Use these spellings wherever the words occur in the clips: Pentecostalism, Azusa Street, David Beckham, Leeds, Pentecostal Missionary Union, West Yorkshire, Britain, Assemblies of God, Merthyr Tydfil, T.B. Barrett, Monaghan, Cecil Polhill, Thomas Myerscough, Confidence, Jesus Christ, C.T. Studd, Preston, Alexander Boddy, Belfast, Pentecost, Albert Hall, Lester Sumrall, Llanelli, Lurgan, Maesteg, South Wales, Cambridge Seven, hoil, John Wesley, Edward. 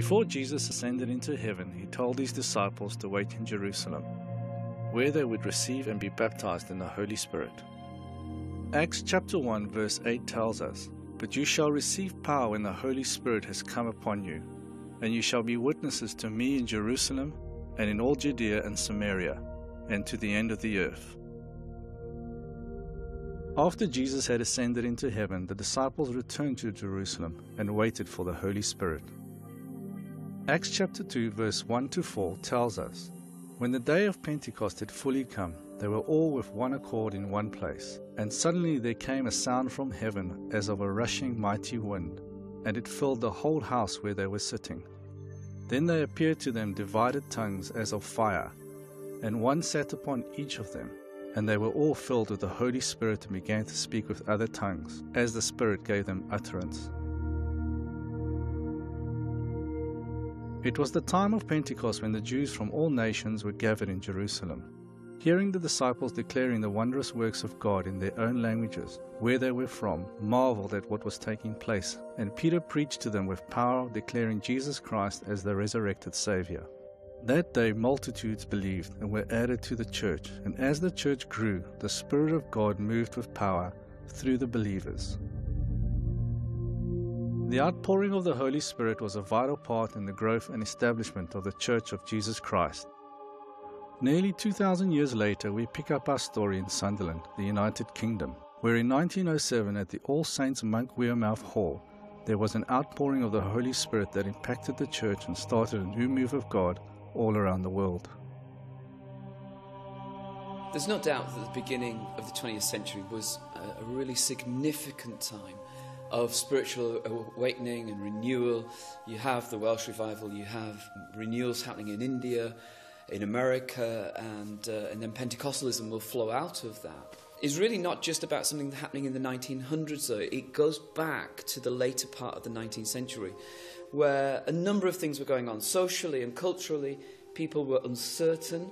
Before Jesus ascended into heaven, he told his disciples to wait in Jerusalem, where they would receive and be baptized in the Holy Spirit. Acts chapter 1 verse 8 tells us, "But you shall receive power when the Holy Spirit has come upon you, and you shall be witnesses to me in Jerusalem, and in all Judea and Samaria, and to the end of the earth." After Jesus had ascended into heaven, the disciples returned to Jerusalem and waited for the Holy Spirit. Acts chapter 2 verse 1 to 4 tells us, "When the day of Pentecost had fully come, they were all with one accord in one place. And suddenly there came a sound from heaven as of a rushing mighty wind, and it filled the whole house where they were sitting. Then there appeared to them divided tongues as of fire, and one sat upon each of them. And they were all filled with the Holy Spirit and began to speak with other tongues, as the Spirit gave them utterance." It was the time of Pentecost when the Jews from all nations were gathered in Jerusalem, hearing the disciples declaring the wondrous works of God in their own languages, where they were from, marveled at what was taking place, and Peter preached to them with power, declaring Jesus Christ as the resurrected Saviour. That day multitudes believed and were added to the church, and as the church grew, the Spirit of God moved with power through the believers. The outpouring of the Holy Spirit was a vital part in the growth and establishment of the Church of Jesus Christ. Nearly 2,000 years later, we pick up our story in Sunderland, the United Kingdom, where in 1907 at the All Saints Monk Wearmouth Hall, there was an outpouring of the Holy Spirit that impacted the Church and started a new move of God all around the world. There's no doubt that the beginning of the 20th century was a really significant time of spiritual awakening and renewal. You have the Welsh revival, you have renewals happening in India, in America, and then Pentecostalism will flow out of that. It's really not just about something happening in the 1900s, though. It goes back to the later part of the 19th century, where a number of things were going on. Socially and culturally, people were uncertain.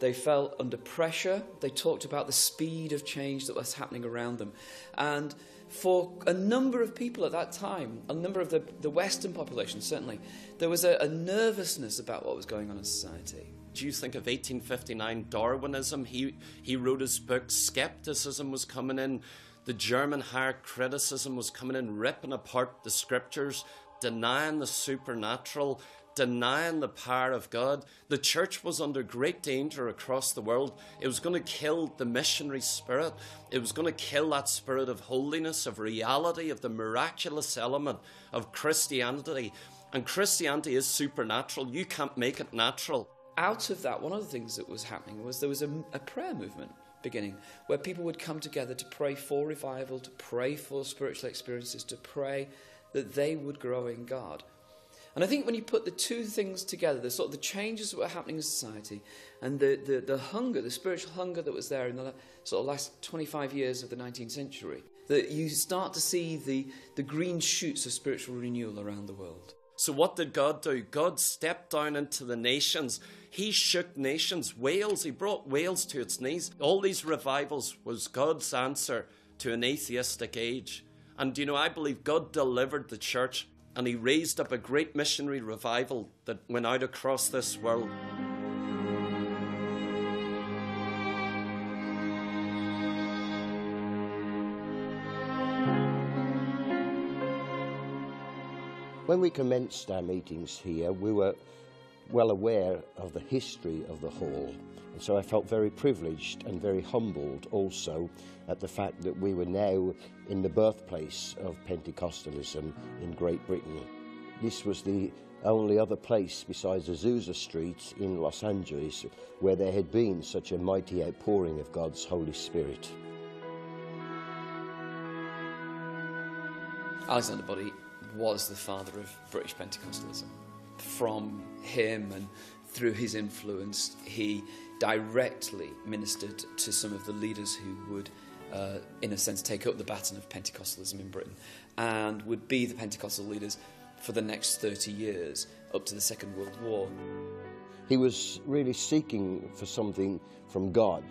They felt under pressure. They talked about the speed of change that was happening around them. And for a number of people at that time, a number of the Western population certainly, there was a nervousness about what was going on in society. Do you think of 1859 Darwinism? He wrote his book, skepticism was coming in, the German higher criticism was coming in, ripping apart the scriptures, denying the supernatural, denying the power of God. The church was under great danger across the world. It was going to kill the missionary spirit. It was going to kill that spirit of holiness, of reality, of the miraculous element of Christianity. And Christianity is supernatural. You can't make it natural. Out of that, one of the things that was happening was there was a prayer movement beginning, where people would come together to pray for revival, to pray for spiritual experiences, to pray that they would grow in God. And I think when you put the two things together, the sort of the changes that were happening in society and the hunger, the spiritual hunger that was there in the sort of last 25 years of the 19th century, that you start to see the green shoots of spiritual renewal around the world. So what did God do? God stepped down into the nations. He shook nations. Wales, he brought Wales to its knees. All these revivals was God's answer to an atheistic age. And, you know, I believe God delivered the church, and he raised up a great missionary revival that went out across this world. When we commenced our meetings here, we were well aware of the history of the hall, and so I felt very privileged and very humbled also at the fact that we were now in the birthplace of Pentecostalism in Great Britain. This was the only other place besides Azusa Street in Los Angeles where there had been such a mighty outpouring of God's Holy Spirit. Alexander Boddy was the father of British Pentecostalism. From him and through his influence, he directly ministered to some of the leaders who would, in a sense, take up the baton of Pentecostalism in Britain and would be the Pentecostal leaders for the next 30 years, up to the Second World War. He was really seeking for something from God.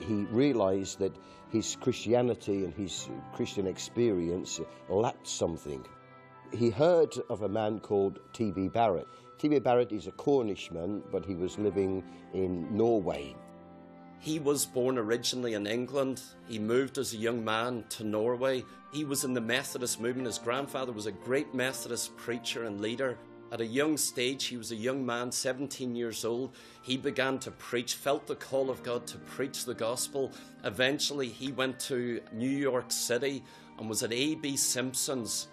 He realised that his Christianity and his Christian experience lacked something. he heard of a man called T.B. Barrett. T.B. Barrett is a Cornishman, but he was living in Norway. He was born originally in England. He moved as a young man to Norway. He was in the Methodist movement. His grandfather was a great Methodist preacher and leader. At a young stage, he was a young man, 17 years old. He began to preach, felt the call of God to preach the gospel. Eventually, he went to New York City and was at A.B. Simpson's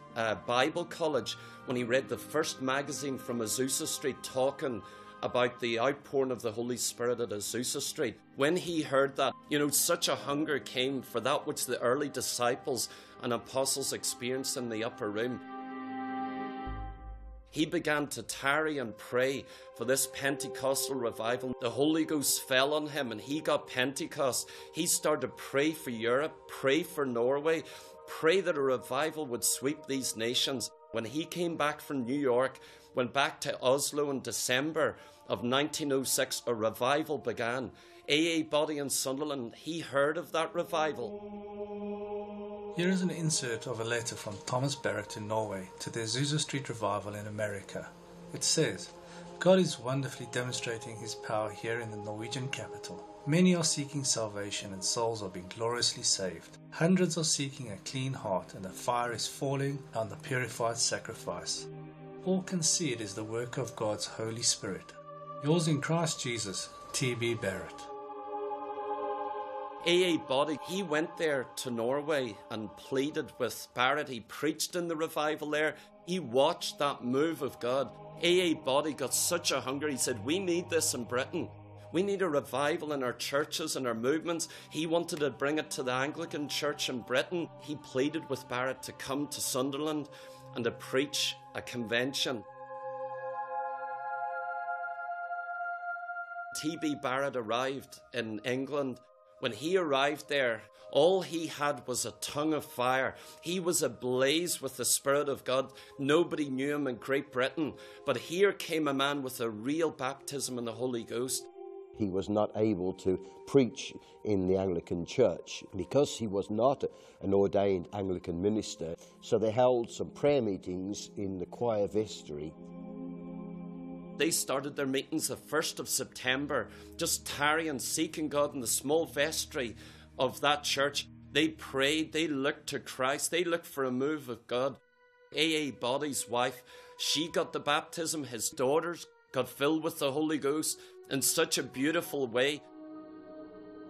Bible College when he read the first magazine from Azusa Street talking about the outpouring of the Holy Spirit at Azusa Street. When he heard that, you know, such a hunger came for that which the early disciples and apostles experienced in the upper room. He began to tarry and pray for this Pentecostal revival. The Holy Ghost fell on him and he got Pentecost. He started to pray for Europe, pray for Norway, pray that a revival would sweep these nations. When he came back from New York, went back to Oslo in December of 1906, a revival began. A.A. Boddy in Sunderland, he heard of that revival. Here is an insert of a letter from Thomas Barrett in Norway to the Azusa Street revival in America. It says, God is wonderfully demonstrating his power here in the Norwegian capital. Many are seeking salvation and souls are being gloriously saved. Hundreds are seeking a clean heart and the fire is falling on the purified sacrifice. All can see it is the work of God's Holy Spirit. Yours in Christ Jesus, T.B. Barrett. A.A. Boddy, he went there to Norway and pleaded with Barrett. He preached in the revival there. He watched that move of God. A.A. Boddy got such a hunger. He said, we need this in Britain. We need a revival in our churches and our movements. He wanted to bring it to the Anglican Church in Britain. He pleaded with Barrett to come to Sunderland and to preach a convention. T.B. Barrett arrived in England. When he arrived there, all he had was a tongue of fire. He was ablaze with the Spirit of God. Nobody knew him in Great Britain, but here came a man with a real baptism in the Holy Ghost. He was not able to preach in the Anglican Church because he was not an ordained Anglican minister. So they held some prayer meetings in the choir vestry. They started their meetings the 1st of September, just tarrying, seeking God in the small vestry of that church. They prayed, they looked to Christ, they looked for a move of God. A.A. Boddy's wife, she got the baptism, his daughters got filled with the Holy Ghost in such a beautiful way.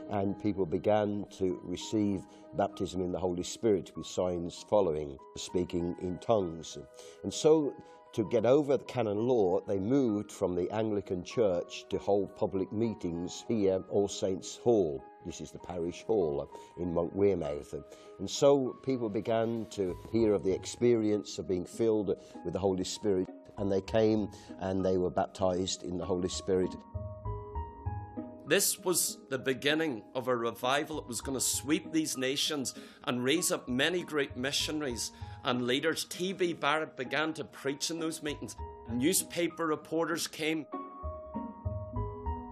And people began to receive baptism in the Holy Spirit with signs following, speaking in tongues. And so, to get over the canon law, they moved from the Anglican Church to hold public meetings here, All Saints Hall. This is the parish hall in Monkwearmouth. And so people began to hear of the experience of being filled with the Holy Spirit, and they came and they were baptized in the Holy Spirit. This was the beginning of a revival that was going to sweep these nations and raise up many great missionaries and leaders. T.B. Barrett began to preach in those meetings. Newspaper reporters came.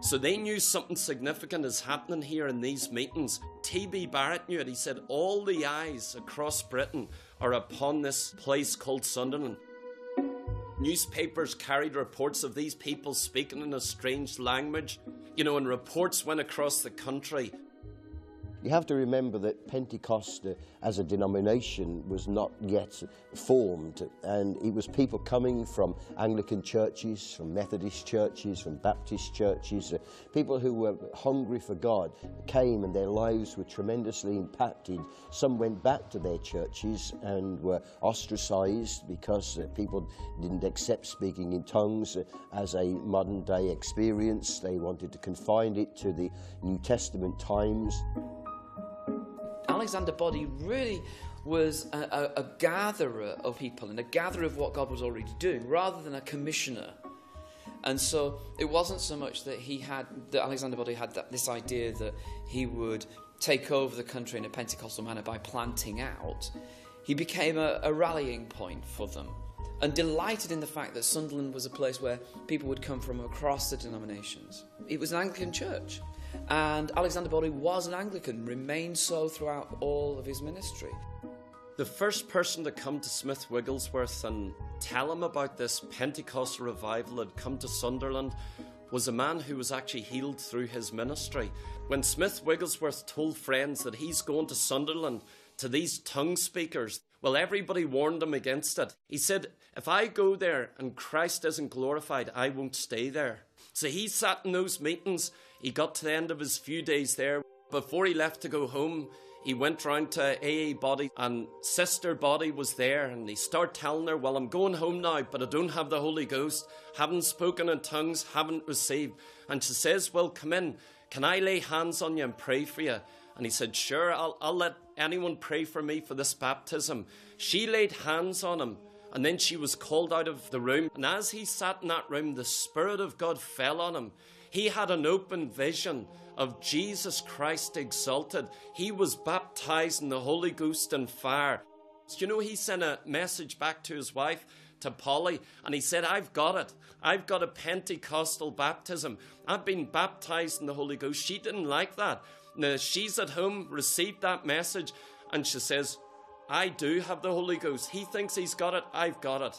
So they knew something significant is happening here in these meetings. T.B. Barrett knew it. He said, all the eyes across Britain are upon this place called Sunderland. Newspapers carried reports of these people speaking in a strange language, you know, and reports went across the country. You have to remember that Pentecost as a denomination was not yet formed, and it was people coming from Anglican churches, from Methodist churches, from Baptist churches, people who were hungry for God came and their lives were tremendously impacted. Some went back to their churches and were ostracized because people didn't accept speaking in tongues as a modern day experience. They wanted to confine it to the New Testament times. Alexander Boddy really was a gatherer of people and a gatherer of what God was already doing rather than a commissioner. And so it wasn't so much that Alexander Boddy had this idea that he would take over the country in a Pentecostal manner by planting out. He became a rallying point for them and delighted in the fact that Sunderland was a place where people would come from across the denominations. It was an Anglican church. And Alexander Boddy was an Anglican, remained so throughout all of his ministry. The first person to come to Smith Wigglesworth and tell him about this Pentecostal revival that had come to Sunderland was a man who was actually healed through his ministry. When Smith Wigglesworth told friends that he's going to Sunderland to these tongue speakers, well, everybody warned him against it. He said, if I go there and Christ isn't glorified, I won't stay there. So he sat in those meetings. He got to the end of his few days there. Before he left to go home, he went round to A.A. Boddy, and Sister Boddy was there, and he started telling her, well, I'm going home now, but I don't have the Holy Ghost, haven't spoken in tongues, haven't received. And she says, well, come in, can I lay hands on you and pray for you? And he said, sure, I'll let anyone pray for me for this baptism. She laid hands on him, and then she was called out of the room. And as he sat in that room, the Spirit of God fell on him. He had an open vision of Jesus Christ exalted. He was baptized in the Holy Ghost and fire. So, you know, he sent a message back to his wife, to Polly, and he said, I've got it. I've got a Pentecostal baptism. I've been baptized in the Holy Ghost. She didn't like that. Now, she's at home, received that message, and she says, I do have the Holy Ghost. He thinks he's got it. I've got it.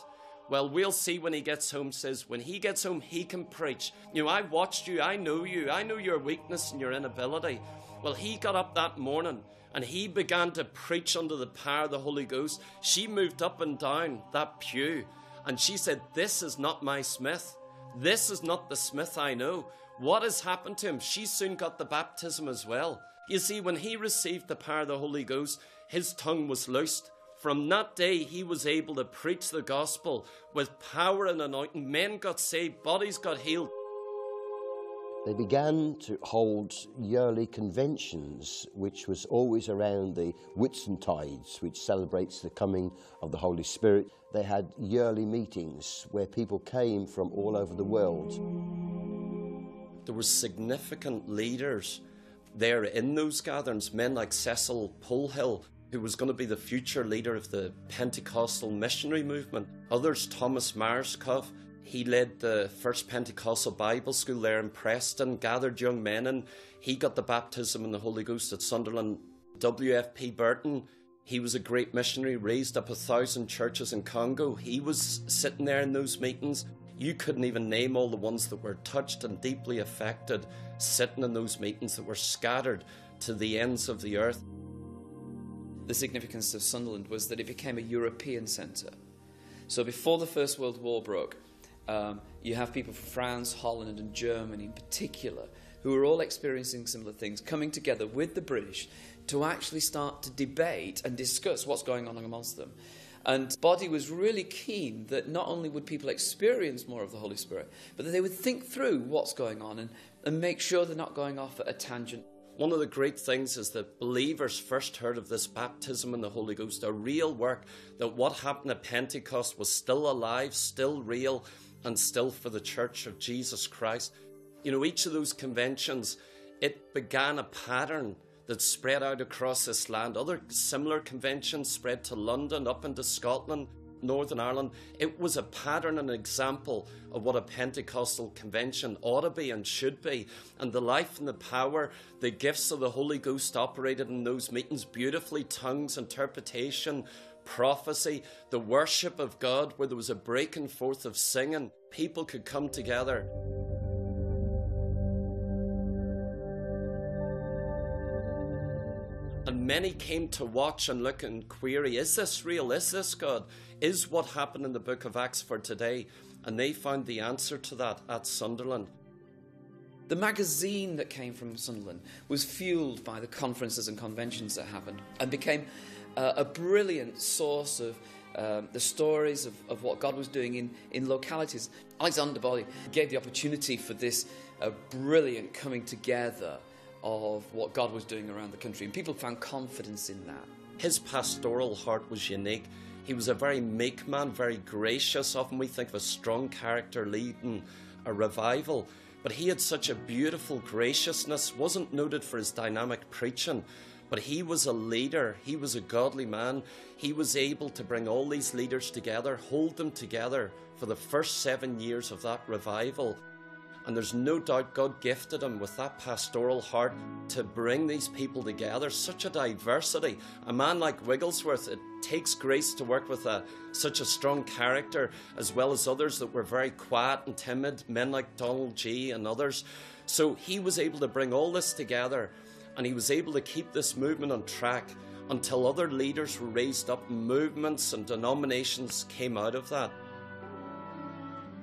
Well, we'll see when he gets home, says, when he gets home, he can preach. You know, I watched you. I know your weakness and your inability. Well, he got up that morning and he began to preach under the power of the Holy Ghost. She moved up and down that pew and she said, this is not my Smith. This is not the Smith I know. What has happened to him? She soon got the baptism as well. You see, when he received the power of the Holy Ghost, his tongue was loosed. From that day, he was able to preach the gospel with power and anointing. Men got saved, bodies got healed. They began to hold yearly conventions, which was always around the Whitsuntides, which celebrates the coming of the Holy Spirit. They had yearly meetings where people came from all over the world. There were significant leaders there in those gatherings, men like Cecil Polhill, who was going to be the future leader of the Pentecostal missionary movement. Others, Thomas Myerscough, he led the first Pentecostal Bible school there in Preston, gathered young men, and he got the baptism in the Holy Ghost at Sunderland. W.F.P. Burton, he was a great missionary, raised up 1,000 churches in Congo. He was sitting there in those meetings. You couldn't even name all the ones that were touched and deeply affected, sitting in those meetings that were scattered to the ends of the earth. The significance of Sunderland was that it became a European centre. So before the First World War broke, you have people from France, Holland and Germany in particular who were all experiencing similar things, coming together with the British to actually start to debate and discuss what's going on amongst them. And Boddy was really keen that not only would people experience more of the Holy Spirit, but that they would think through what's going on and make sure they're not going off at a tangent. One of the great things is that believers first heard of this baptism in the Holy Ghost, a real work, that what happened at Pentecost was still alive, still real, and still for the Church of Jesus Christ. You know, each of those conventions, it began a pattern that spread out across this land. Other similar conventions spread to London, up into Scotland, Northern Ireland. It was a pattern and example of what a Pentecostal convention ought to be and should be. And the life and the power, the gifts of the Holy Ghost operated in those meetings beautifully, tongues, interpretation, prophecy, the worship of God, where there was a breaking forth of singing. People could come together. And many came to watch and look and query, is this real? Is this God? Is what happened in the book of Acts for today? And they found the answer to that at Sunderland. The magazine that came from Sunderland was fueled by the conferences and conventions that happened and became a brilliant source of the stories of what God was doing in localities. Alexander Boddy gave the opportunity for this brilliant coming together of what God was doing around the country, and people found confidence in that. His pastoral heart was unique. He was a very meek man, very gracious. Often we think of a strong character leading a revival, but he had such a beautiful graciousness, wasn't noted for his dynamic preaching, but he was a leader, he was a godly man. He was able to bring all these leaders together, hold them together for the first 7 years of that revival. And there's no doubt God gifted him with that pastoral heart to bring these people together, such a diversity. A man like Wigglesworth, it takes grace to work with such a strong character, as well as others that were very quiet and timid, men like Donald G and others. So he was able to bring all this together, and he was able to keep this movement on track until other leaders were raised up, movements and denominations came out of that.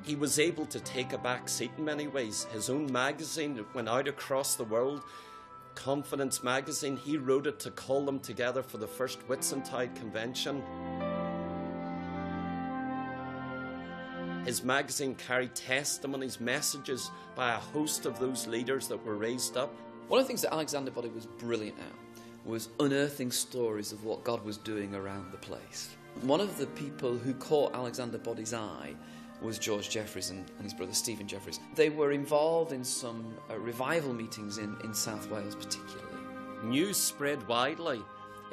He was able to take a back seat in many ways. His own magazine that went out across the world, Confidence magazine, he wrote it to call them together for the first Whitsuntide convention. His magazine carried testimonies, messages by a host of those leaders that were raised up. One of the things that Alexander Boddy was brilliant at was unearthing stories of what God was doing around the place. One of the people who caught Alexander Boddy's eye was George Jeffreys and his brother Stephen Jeffreys. They were involved in some revival meetings in South Wales particularly. News spread widely.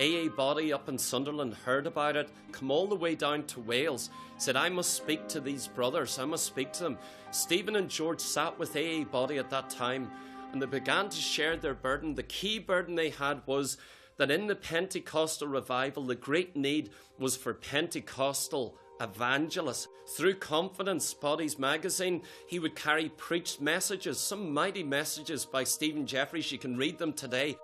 A.A. Boddy up in Sunderland heard about it, come all the way down to Wales, said, I must speak to these brothers, I must speak to them. Stephen and George sat with A.A. Boddy at that time and they began to share their burden. The key burden they had was that in the Pentecostal revival, the great need was for Pentecostal evangelists. Through Confidence, Boddy's magazine, he would carry preached messages, some mighty messages by Stephen Jeffreys. You can read them today.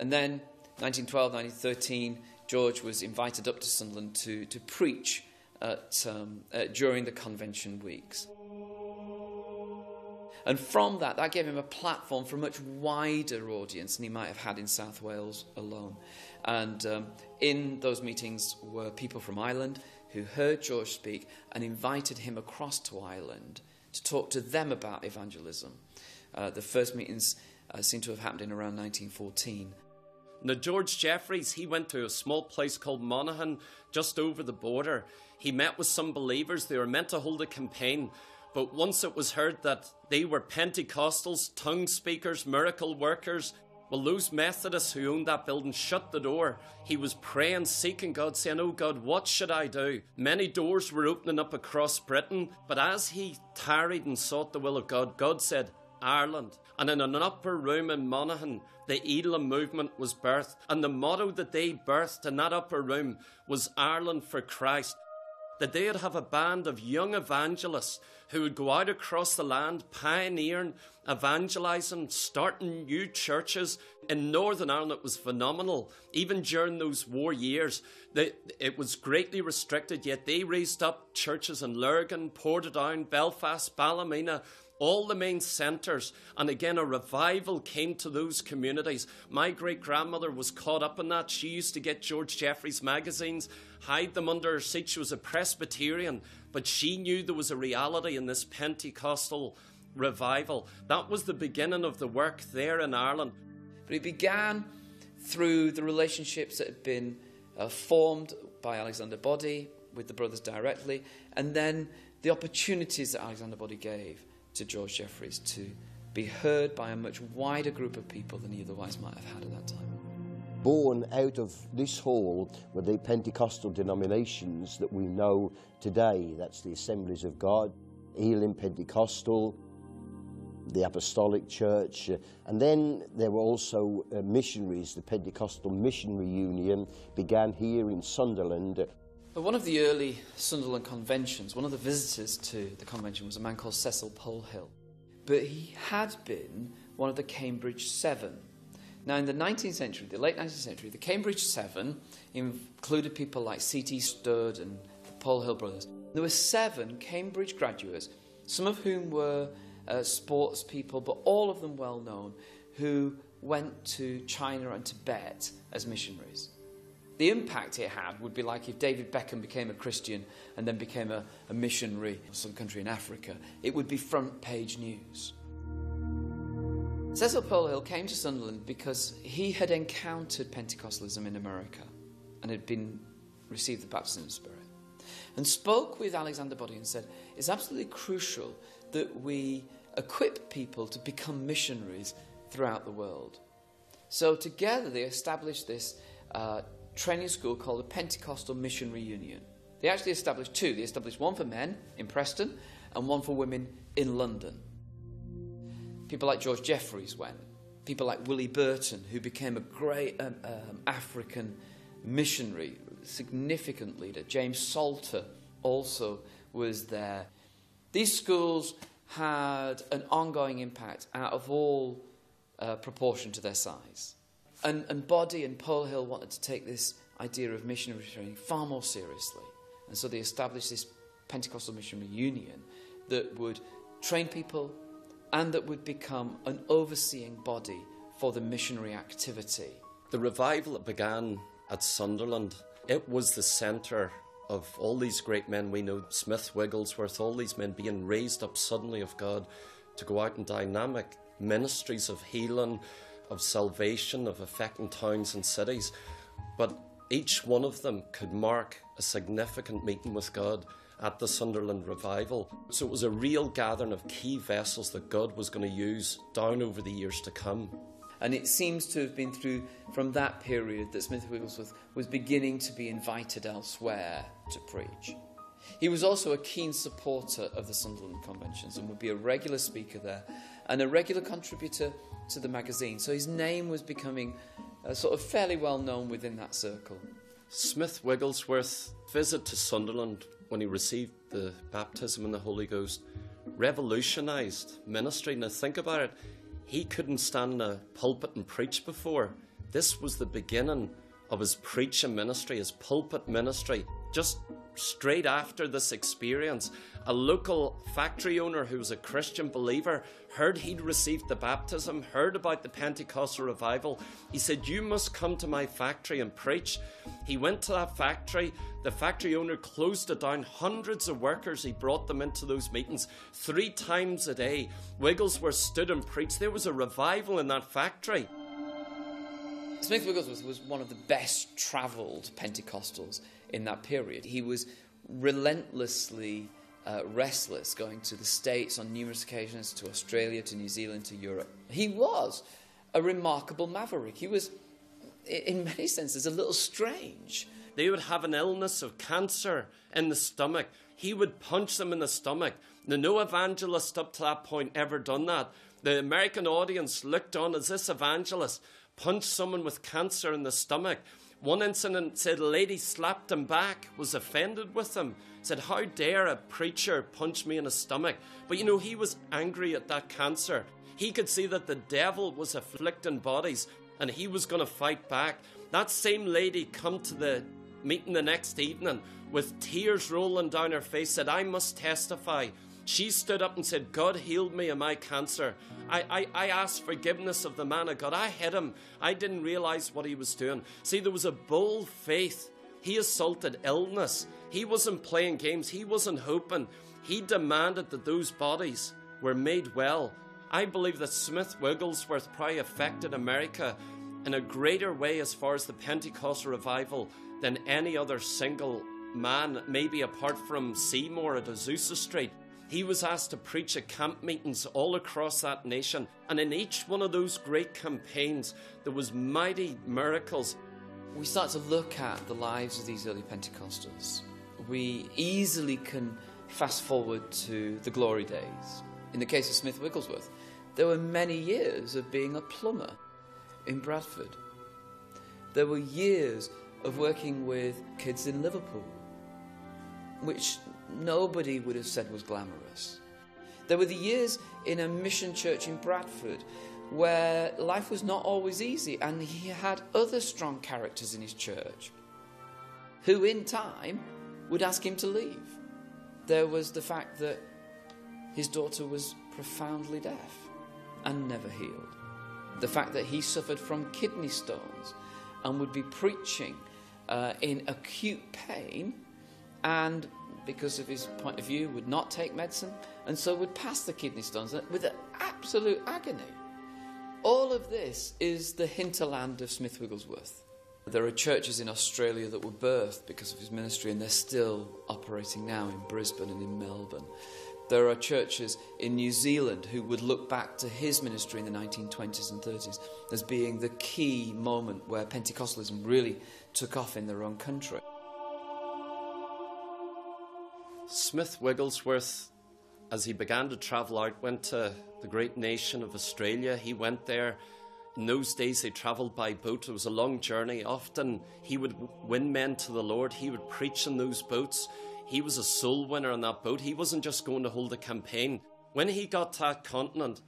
And then, 1912, 1913, George was invited up to Sunderland to preach during the convention weeks. And from that, that gave him a platform for a much wider audience than he might have had in South Wales alone. And in those meetings were people from Ireland who heard George speak and invited him across to Ireland to talk to them about evangelism. The first meetings seem to have happened in around 1914. Now, George Jeffreys, he went to a small place called Monaghan, just over the border. He met with some believers. They were meant to hold a campaign. But once it was heard that they were Pentecostals, tongue speakers, miracle workers, well, those Methodists who owned that building shut the door. He was praying, seeking God, saying, oh God, what should I do? Many doors were opening up across Britain, but as he tarried and sought the will of God, God said, Ireland. And in an upper room in Monaghan, the Elim movement was birthed, and the motto that they birthed in that upper room was Ireland for Christ. That they'd have a band of young evangelists who would go out across the land, pioneering, evangelising, starting new churches. In Northern Ireland, it was phenomenal. Even during those war years, it was greatly restricted, yet they raised up churches in Lurgan, Portadown, Belfast, Ballymena, all the main centres, and again a revival came to those communities. My great-grandmother was caught up in that. She used to get George Jeffreys magazines, hide them under her seat. She was a Presbyterian, but she knew there was a reality in this Pentecostal revival. That was the beginning of the work there in Ireland. But it began through the relationships that had been formed by Alexander Boddy with the brothers directly, and then the opportunities that Alexander Boddy gave to George Jeffreys to be heard by a much wider group of people than he otherwise might have had at that time. Born out of this hall were the Pentecostal denominations that we know today. That's the Assemblies of God, Elim Pentecostal, the Apostolic Church, and then there were also missionaries. The Pentecostal Missionary Union began here in Sunderland. But one of the early Sunderland conventions, one of the visitors to the convention was a man called Cecil Polhill. But he had been one of the Cambridge Seven. Now in the 19th century, the late 19th century, the Cambridge Seven included people like C.T. Studd and the Polhill brothers. There were 7 Cambridge graduates, some of whom were sports people, but all of them well known, who went to China and Tibet as missionaries. The impact it had would be like if David Beckham became a Christian and then became a missionary in some country in Africa. It would be front page news. Cecil Polhill came to Sunderland because he had encountered Pentecostalism in America and had received the baptism of the Spirit, and spoke with Alexander Boddy and said, it's absolutely crucial that we equip people to become missionaries throughout the world. So together they established this training school called the Pentecostal Missionary Union. They actually established 2. They established one for men in Preston and one for women in London. People like George Jeffreys went. People like Willie Burton, who became a great African missionary, significant leader. James Salter also was there. These schools had an ongoing impact out of all proportion to their size. And Boddy and Polhill wanted to take this idea of missionary training far more seriously. And so they established this Pentecostal Missionary Union that would train people and that would become an overseeing body for the missionary activity. The revival that began at Sunderland, it was the centre of all these great men we know, Smith Wigglesworth, all these men being raised up suddenly of God to go out in dynamic ministries of healing, of salvation, of affecting towns and cities. But each one of them could mark a significant meeting with God at the Sunderland revival. So it was a real gathering of key vessels that God was going to use down over the years to come. And it seems to have been through from that period that Smith Wigglesworth was beginning to be invited elsewhere to preach. He was also a keen supporter of the Sunderland conventions and would be a regular speaker there and a regular contributor to the magazine. So his name was becoming sort of fairly well known within that circle. Smith Wigglesworth's visit to Sunderland when he received the baptism in the Holy Ghost revolutionised ministry. Now think about it. He couldn't stand in a pulpit and preach before. This was the beginning of his preaching ministry, his pulpit ministry. Just straight after this experience, a local factory owner who was a Christian believer heard he'd received the baptism, heard about the Pentecostal revival. He said, "You must come to my factory and preach." He went to that factory. The factory owner closed it down. Hundreds of workers, he brought them into those meetings 3 times a day. Wigglesworth stood and preached. There was a revival in that factory. Smith Wigglesworth was one of the best travelled Pentecostals in that period. He was relentlessly restless, going to the States on numerous occasions, to Australia, to New Zealand, to Europe. He was a remarkable maverick. He was, in many senses, a little strange. They would have an illness of cancer in the stomach. He would punch them in the stomach. Now, no evangelist up to that point ever done that. The American audience looked on as this evangelist punched someone with cancer in the stomach. One incident said a lady slapped him back, was offended with him, said, "How dare a preacher punch me in the stomach?" But you know, he was angry at that cancer. He could see that the devil was afflicting bodies and he was going to fight back. That same lady come to the meeting the next evening with tears rolling down her face, said, "I must testify. She stood up and said, God healed me of my cancer. I asked forgiveness of the man of God. I hit him. I didn't realise what he was doing." See, there was a bold faith. He assaulted illness. He wasn't playing games. He wasn't hoping. He demanded that those bodies were made well. I believe that Smith Wigglesworth probably affected America in a greater way as far as the Pentecostal revival than any other single man, maybe apart from Seymour at Azusa Street. He was asked to preach at camp meetings all across that nation. And in each one of those great campaigns, there was mighty miracles. We start to look at the lives of these early Pentecostals. We easily can fast forward to the glory days. In the case of Smith Wigglesworth, there were many years of being a plumber in Bradford. There were years of working with kids in Liverpool, which nobody would have said was glamorous. There were the years in a mission church in Bradford where life was not always easy, and he had other strong characters in his church who in time would ask him to leave. There was the fact that his daughter was profoundly deaf and never healed. The fact that he suffered from kidney stones and would be preaching in acute pain and, because of his point of view, would not take medicine and so would pass the kidney stones with absolute agony. All of this is the hinterland of Smith Wigglesworth. There are churches in Australia that were birthed because of his ministry, and they're still operating now in Brisbane and in Melbourne. There are churches in New Zealand who would look back to his ministry in the 1920s and 30s as being the key moment where Pentecostalism really took off in their own country. Smith Wigglesworth as he began to travel out, went to the great nation of Australia. He went there. In those days, they travelled by boat. It was a long journey. Often, he would win men to the Lord. He would preach in those boats. He was a soul winner on that boat. He wasn't just going to hold a campaign. When he got to that continent,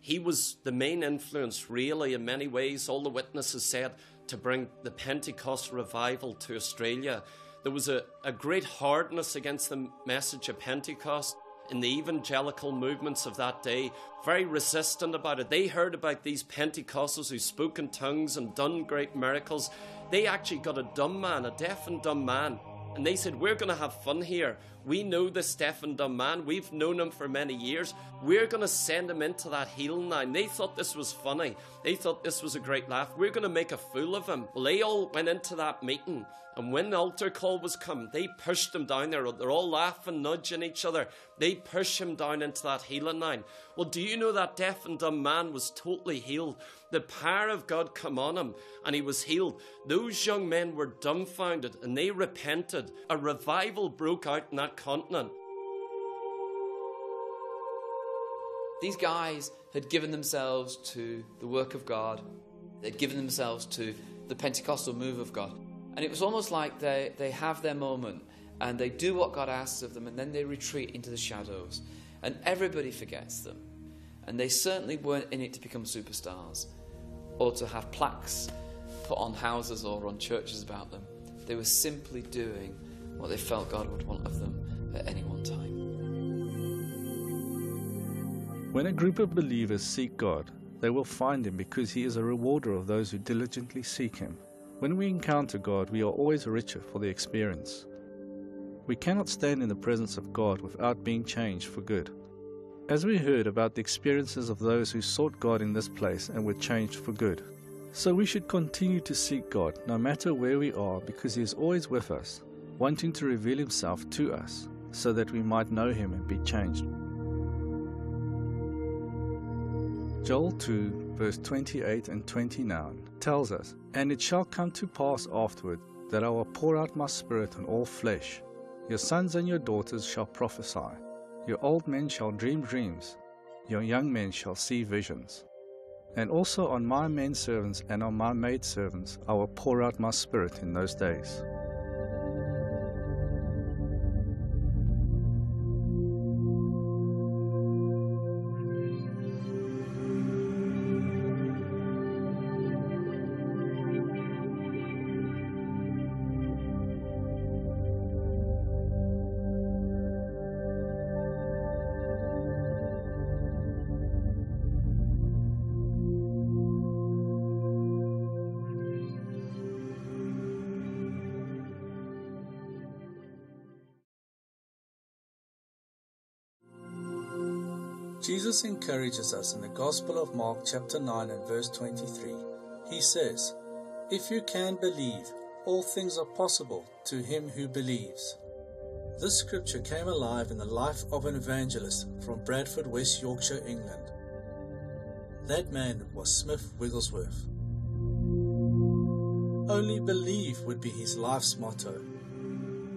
he was the main influence, really, in many ways, all the witnesses said, to bring the Pentecost revival to Australia. There was a great hardness against the message of Pentecost in the evangelical movements of that day, very resistant about it. They heard about these Pentecostals who spoke in tongues and done great miracles. They actually got a dumb man, a deaf and dumb man, and they said, we're going to have fun here. We know this deaf and dumb man. We've known him for many years. We're going to send him into that healing now. And they thought this was funny. They thought this was a great laugh. We're going to make a fool of him. Well, they all went into that meeting, and when the altar call was come, they pushed him down there. They're all laughing, nudging each other. They pushed him down into that healing line. Well, do you know that deaf and dumb man was totally healed? The power of God come on him, and he was healed. Those young men were dumbfounded, and they repented. A revival broke out in that continent. These guys had given themselves to the work of God. They'd given themselves to the Pentecostal move of God. And it was almost like they have their moment, and they do what God asks of them, and then they retreat into the shadows. And everybody forgets them. And they certainly weren't in it to become superstars or to have plaques put on houses or on churches about them. They were simply doing what they felt God would want of them at any one time. When a group of believers seek God, they will find him because he is a rewarder of those who diligently seek him. When we encounter God, we are always richer for the experience. We cannot stand in the presence of God without being changed for good. As we heard about the experiences of those who sought God in this place and were changed for good, so we should continue to seek God no matter where we are, because he is always with us, wanting to reveal himself to us so that we might know him and be changed. Joel 2 verse 28 and 29 tells us, "And it shall come to pass afterward that I will pour out my spirit on all flesh. Your sons and your daughters shall prophesy. Your old men shall dream dreams, your young men shall see visions. And also on my men servants and on my maid servants I will pour out my spirit in those days." Jesus encourages us in the Gospel of Mark chapter 9 and verse 23. He says, "If you can believe, all things are possible to him who believes." This scripture came alive in the life of an evangelist from Bradford, West Yorkshire, England. That man was Smith Wigglesworth. Only believe would be his life's motto.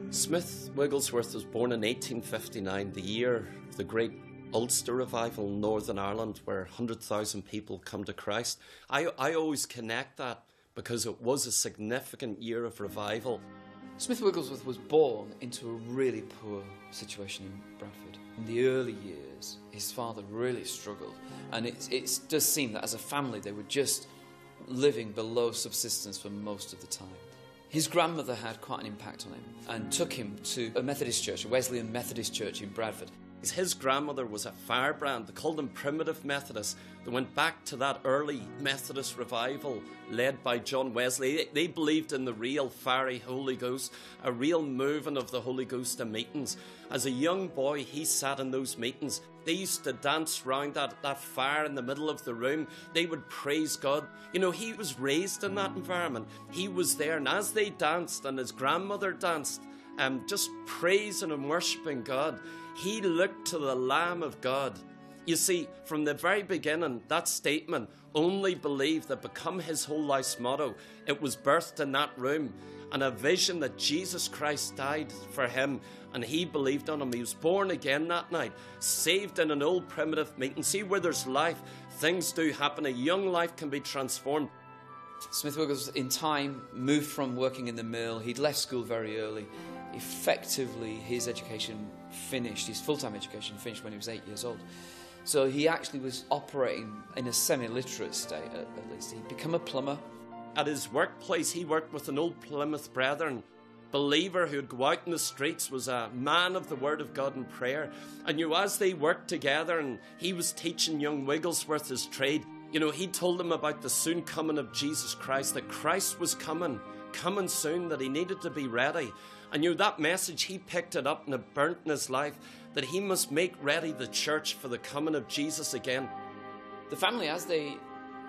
Smith Wigglesworth was born in 1859, the year of the great Ulster revival in Northern Ireland, where 100,000 people come to Christ. I always connect that because it was a significant year of revival. Smith Wigglesworth was born into a really poor situation in Bradford. In the early years, his father really struggled, and it does seem that as a family they were just living below subsistence for most of the time. His grandmother had quite an impact on him and took him to a Methodist church, a Wesleyan Methodist church in Bradford. His grandmother was a firebrand. They called them primitive Methodists. They went back to that early Methodist revival led by John Wesley. They believed in the real fiery Holy Ghost, a real moving of the Holy Ghost in meetings. As a young boy, he sat in those meetings. They used to dance round that fire in the middle of the room. They would praise God. You know, he was raised in that environment. He was there, and as they danced and his grandmother danced, just praising and worshipping God, he looked to the Lamb of God. You see, from the very beginning, that statement, "only believe," that become his whole life's motto. It was birthed in that room. and a vision that Jesus Christ died for him and he believed on him. He was born again that night, saved in an old primitive meeting. See, where there's life, things do happen. A young life can be transformed. Smith Wigglesworth, in time, moved from working in the mill. He'd left school very early. Effectively, his education finished, his full-time education finished when he was 8 years old. So he actually was operating in a semi-literate state, at least. He'd become a plumber. At his workplace, he worked with an old Plymouth Brethren believer who'd go out in the streets, was a man of the Word of God and prayer. And you know, as they worked together and he was teaching young Wigglesworth his trade, you know, he told them about the soon coming of Jesus Christ, that Christ was coming soon, that he needed to be ready. And you know, that message, he picked it up and it burnt in his life, that he must make ready the church for the coming of Jesus again. The family, as they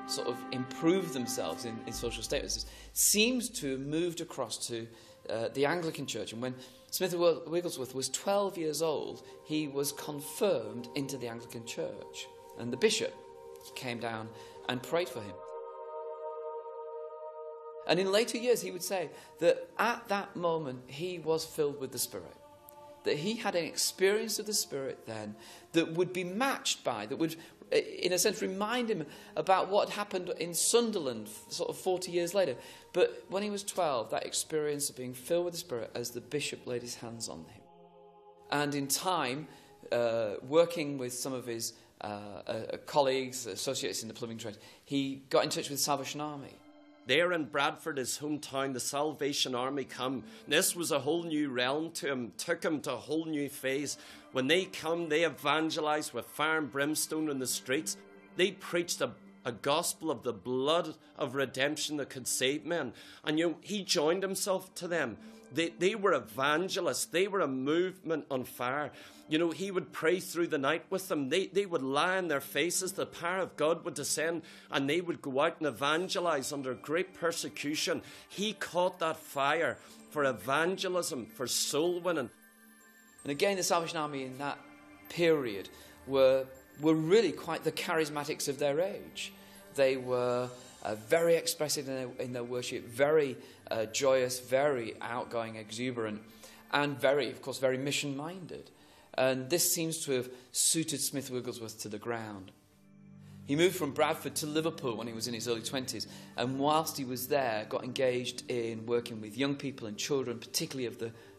sort of improved themselves in social statuses, seems to have moved across to the Anglican Church. And when Smith Wigglesworth was 12 years old, he was confirmed into the Anglican Church. And the bishop came down and prayed for him. And in later years, he would say that at that moment, he was filled with the Spirit, that he had an experience of the Spirit then that would be matched by, that would, in a sense, remind him about what happened in Sunderland sort of 40 years later. But when he was 12, that experience of being filled with the Spirit as the bishop laid his hands on him. And in time, working with some of his colleagues, associates in the plumbing trade, he got in touch with the Salvation Army. There in Bradford, his hometown, the Salvation Army come. This was a whole new realm to him, took him to a whole new phase. When they come, they evangelise with fire and brimstone in the streets. They preached a gospel of the blood of redemption that could save men. And you know, he joined himself to them. They were evangelists. They were a movement on fire. You know, he would pray through the night with them. They would lie on their faces. The power of God would descend, and they would go out and evangelize under great persecution. He caught that fire for evangelism, for soul winning. And again, the Salvation Army in that period were really quite the charismatics of their age. They were very expressive in their worship, very joyous, very outgoing, exuberant, and very, of course, very mission-minded. And this seems to have suited Smith Wigglesworth to the ground. He moved from Bradford to Liverpool when he was in his early 20s, and whilst he was there, got engaged in working with young people and children, particularly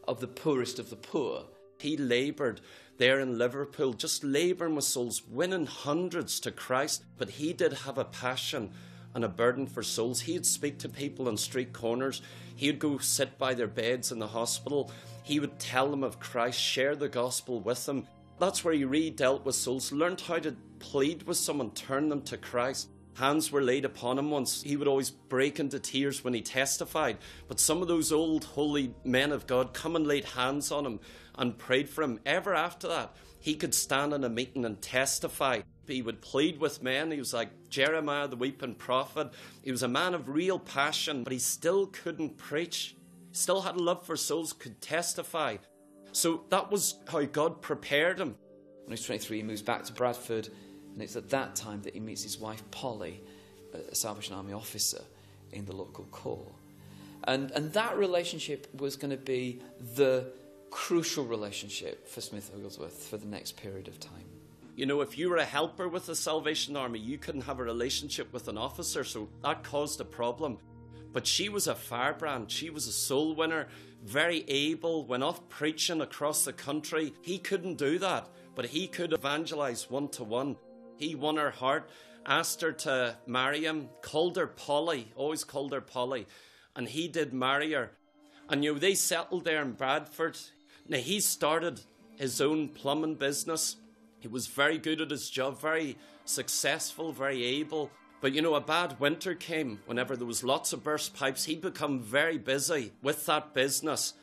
of the poorest of the poor. He laboured there in Liverpool, just labouring with souls, winning hundreds to Christ. But he did have a passion and a burden for souls. He'd speak to people on street corners. He'd go sit by their beds in the hospital. He would tell them of Christ, share the gospel with them. That's where he dealt with souls, learned how to plead with someone, turn them to Christ. Hands were laid upon him once. He would always break into tears when he testified. But some of those old holy men of God come and laid hands on him and prayed for him. Ever after that, he could stand in a meeting and testify. He would plead with men. He was like Jeremiah the weeping prophet. He was a man of real passion, but he still couldn't preach. Still had a love for souls, could testify. So that was how God prepared him. When he's 23, he moves back to Bradford, and it's at that time that he meets his wife Polly, a Salvation Army officer in the local corps. And that relationship was going to be the crucial relationship for Smith Wigglesworth for the next period of time. You know, if you were a helper with the Salvation Army, you couldn't have a relationship with an officer, so that caused a problem. But she was a firebrand. She was a soul winner, very able, went off preaching across the country. He couldn't do that, but he could evangelize one-to-one. He won her heart, asked her to marry him, called her Polly, always called her Polly, and he did marry her. And you know, they settled there in Bradford. Now, he started his own plumbing business. He was very good at his job, very successful, very able. But you know, a bad winter came whenever there was lots of burst pipes. He'd become very busy with that business.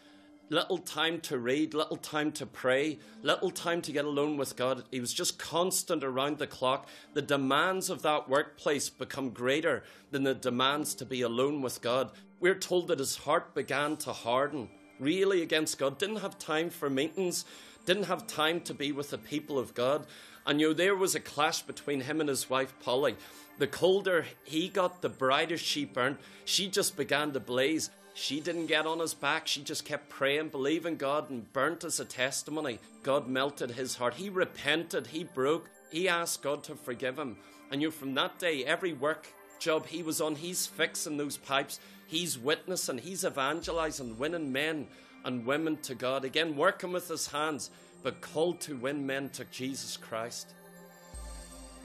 Little time to read, little time to pray, little time to get alone with God. He was just constant around the clock. The demands of that workplace become greater than the demands to be alone with God. We're told that his heart began to harden, really against God. Didn't have time for meetings, didn't have time to be with the people of God. And you know, there was a clash between him and his wife Polly. The colder he got, the brighter she burnt. She just began to blaze. She didn't get on his back. She just kept praying, believing God, and burnt as a testimony. God melted his heart. He repented. He broke. He asked God to forgive him. And you know, from that day, every work job he was on, he's fixing those pipes. He's witnessing. He's evangelizing, winning men and women to God. Again, working with his hands, but called to win men to Jesus Christ.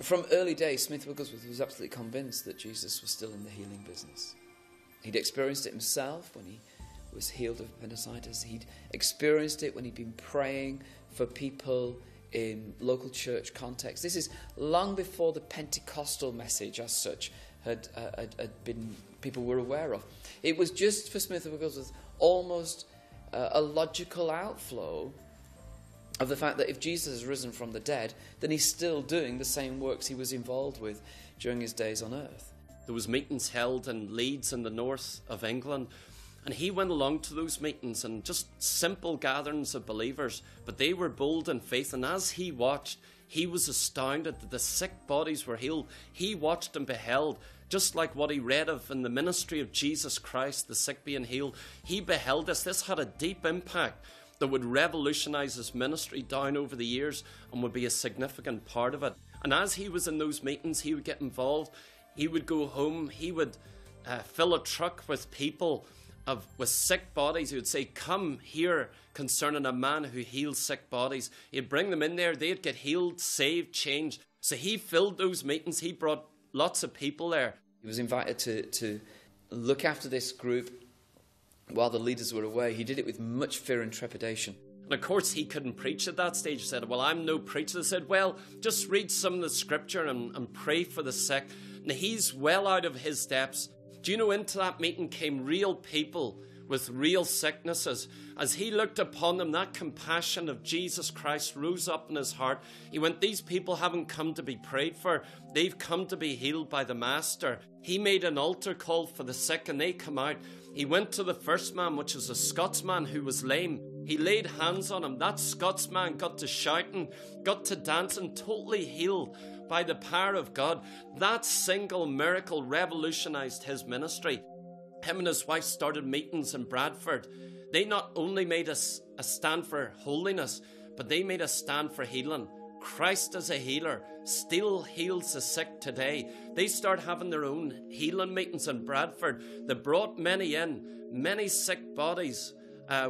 From early days, Smith Wigglesworth was absolutely convinced that Jesus was still in the healing business. He'd experienced it himself when he was healed of appendicitis. He'd experienced it when he'd been praying for people in local church context. This is long before the Pentecostal message as such had been, people were aware of. It was just for Smith Wigglesworth almost a logical outflow of the fact that if Jesus has risen from the dead, then he's still doing the same works he was involved with during his days on earth. There was meetings held in Leeds in the north of England, and he went along to those meetings and just simple gatherings of believers, but they were bold in faith, and as he watched, he was astounded that the sick bodies were healed. He watched and beheld, just like what he read of in the ministry of Jesus Christ, the sick being healed. He beheld this. This had a deep impact that would revolutionise his ministry down over the years and would be a significant part of it. And as he was in those meetings, he would get involved. He would go home, he would fill a truck with people, with sick bodies. He would say, come here concerning a man who heals sick bodies. He'd bring them in there, they'd get healed, saved, changed. So he filled those meetings, he brought lots of people there. He was invited to look after this group while the leaders were away. He did it with much fear and trepidation. And of course he couldn't preach at that stage. He said, well, I'm no preacher. They said, well, just read some of the scripture and pray for the sick. Now, he's well out of his depths. Do you know, into that meeting came real people with real sicknesses. As he looked upon them, that compassion of Jesus Christ rose up in his heart. He went, these people haven't come to be prayed for. They've come to be healed by the Master. He made an altar call for the sick and they come out. He went to the first man, which was a Scotsman who was lame. He laid hands on him. That Scotsman got to shouting, got to dancing, totally healed by the power of God. That single miracle revolutionized his ministry. Him and his wife started meetings in Bradford. They not only made a stand for holiness, but they made a stand for healing. Christ as a healer still heals the sick today. They start having their own healing meetings in Bradford. They brought many in, many sick bodies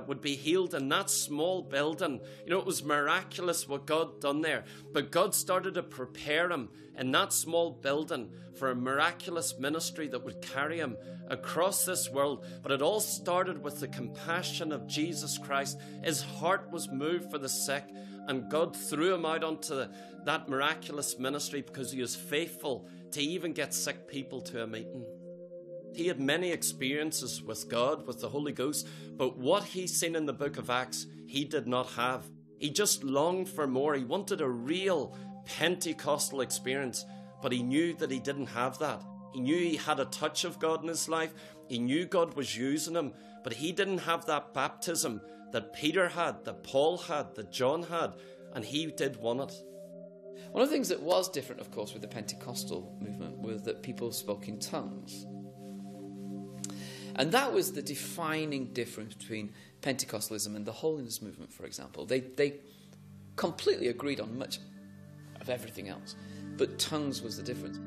would be healed in that small building. You know, it was miraculous what God done there. But God started to prepare him in that small building for a miraculous ministry that would carry him across this world. But it all started with the compassion of Jesus Christ. His heart was moved for the sick, and God threw him out onto that miraculous ministry because he was faithful to even get sick people to a meeting. He had many experiences with God, with the Holy Ghost, but what he's seen in the book of Acts, he did not have. He just longed for more. He wanted a real Pentecostal experience, but he knew that he didn't have that. He knew he had a touch of God in his life. He knew God was using him, but he didn't have that baptism that Peter had, that Paul had, that John had, and he did want it. One of the things that was different, of course, with the Pentecostal movement was that people spoke in tongues. And that was the defining difference between Pentecostalism and the Holiness Movement, for example. They completely agreed on much of everything else, but tongues was the difference.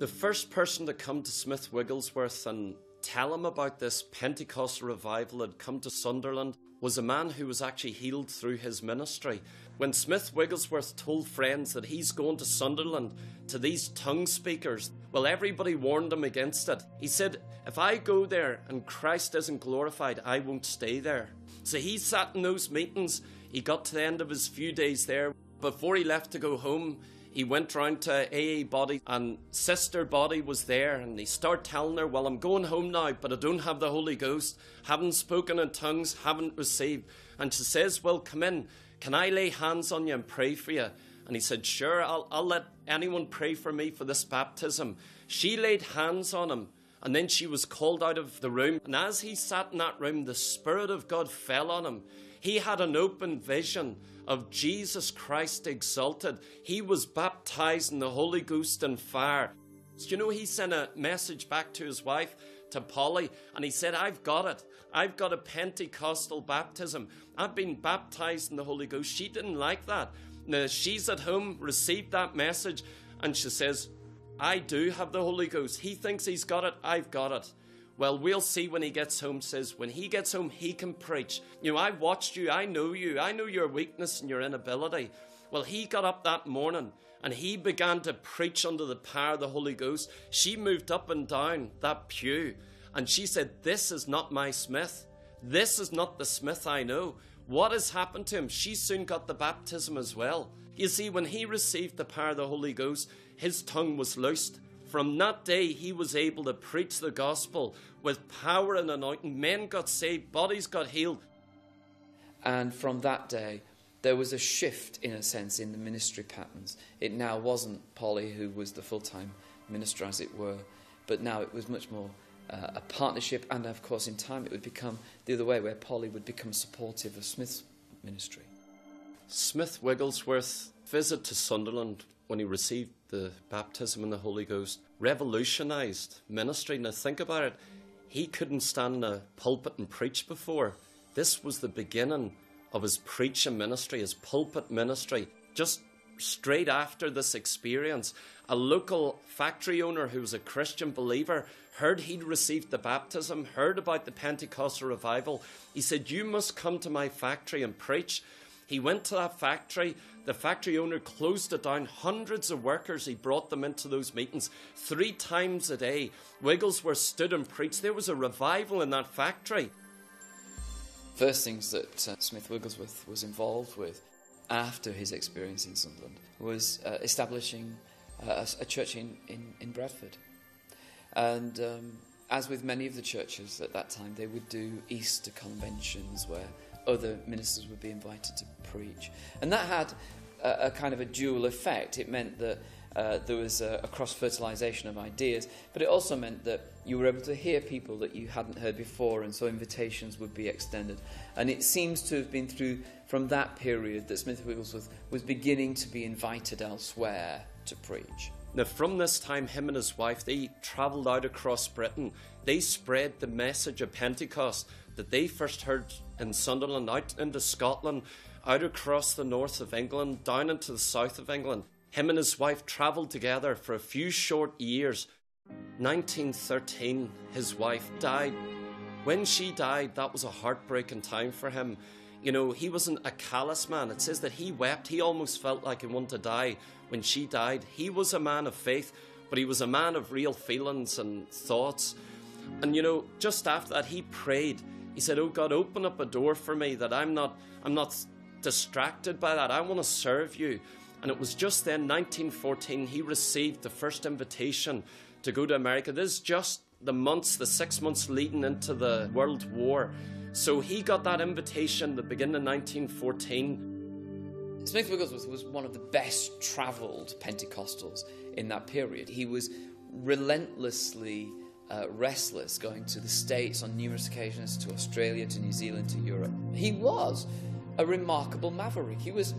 The first person to come to Smith Wigglesworth and tell him about this Pentecostal revival that had come to Sunderland was a man who was actually healed through his ministry. When Smith Wigglesworth told friends that he's going to Sunderland to these tongue speakers, well, everybody warned him against it. He said, if I go there and Christ isn't glorified, I won't stay there. So he sat in those meetings. He got to the end of his few days there. Before he left to go home, he went round to AA Boddy, and Sister Boddy was there, and he started telling her, well, I'm going home now, but I don't have the Holy Ghost, haven't spoken in tongues, haven't received. And she says, well, come in, can I lay hands on you and pray for you? And he said, sure, I'll let anyone pray for me for this baptism. She laid hands on him, and then she was called out of the room. And as he sat in that room, the Spirit of God fell on him. He had an open vision of Jesus Christ exalted. He was baptized in the Holy Ghost and fire. You know, he sent a message back to his wife to Polly and he said, I've got it. I've got a Pentecostal baptism. I've been baptized in the Holy Ghost. She didn't like that. Now she's at home, received that message, and she says, I do have the Holy Ghost. He thinks he's got it. I've got it. Well, we'll see when he gets home, says, when he gets home, he can preach. You know, I watched you. I know you. I know your weakness and your inability. Well, he got up that morning and he began to preach under the power of the Holy Ghost. She moved up and down that pew and she said, this is not my Smith. This is not the Smith I know. What has happened to him? She soon got the baptism as well. You see, when he received the power of the Holy Ghost, his tongue was loosed. From that day, he was able to preach the gospel with power and anointing. Men got saved, bodies got healed. And from that day, there was a shift, in a sense, in the ministry patterns. It now wasn't Polly who was the full-time minister, as it were, but now it was much more a partnership. And, of course, in time, it would become the other way, where Polly would become supportive of Smith's ministry. Smith Wigglesworth's visit to Sunderland, when he received the baptism in the Holy Ghost, revolutionised ministry. Now think about it. He couldn't stand in a pulpit and preach before. This was the beginning of his preaching ministry, his pulpit ministry. Just straight after this experience, a local factory owner who was a Christian believer heard he'd received the baptism, heard about the Pentecostal revival. He said, you must come to my factory and preach. He went to that factory. The factory owner closed it down. Hundreds of workers, he brought them into those meetings. 3 times a day, Wigglesworth stood and preached. There was a revival in that factory. First things that Smith Wigglesworth was involved with after his experience in Sunderland was establishing a church in Bradford. And as with many of the churches at that time, they would do Easter conventions where other ministers would be invited to preach. And that had a kind of a dual effect. It meant that there was a cross-fertilisation of ideas, but it also meant that you were able to hear people that you hadn't heard before, and so invitations would be extended. And it seems to have been from that period that Smith Wigglesworth was beginning to be invited elsewhere to preach. Now from this time, him and his wife, they travelled out across Britain. They spread the message of Pentecost that they first heard in Sunderland, out into Scotland, out across the north of England, down into the south of England. Him and his wife travelled together for a few short years. 1913, his wife died. When she died, that was a heartbreaking time for him. You know, he wasn't a callous man. It says that he wept. He almost felt like he wanted to die when she died. He was a man of faith, but he was a man of real feelings and thoughts. And, you know, just after that, he prayed. He said, oh God, open up a door for me that I'm not distracted by that. I want to serve you. And it was just then, 1914, he received the first invitation to go to America. This is just the 6 months leading into the World War. So he got that invitation at the beginning of 1914. Smith Wigglesworth was one of the best travelled Pentecostals in that period. He was relentlessly restless, going to the States on numerous occasions, to Australia, to New Zealand, to Europe. He was a remarkable maverick. He was,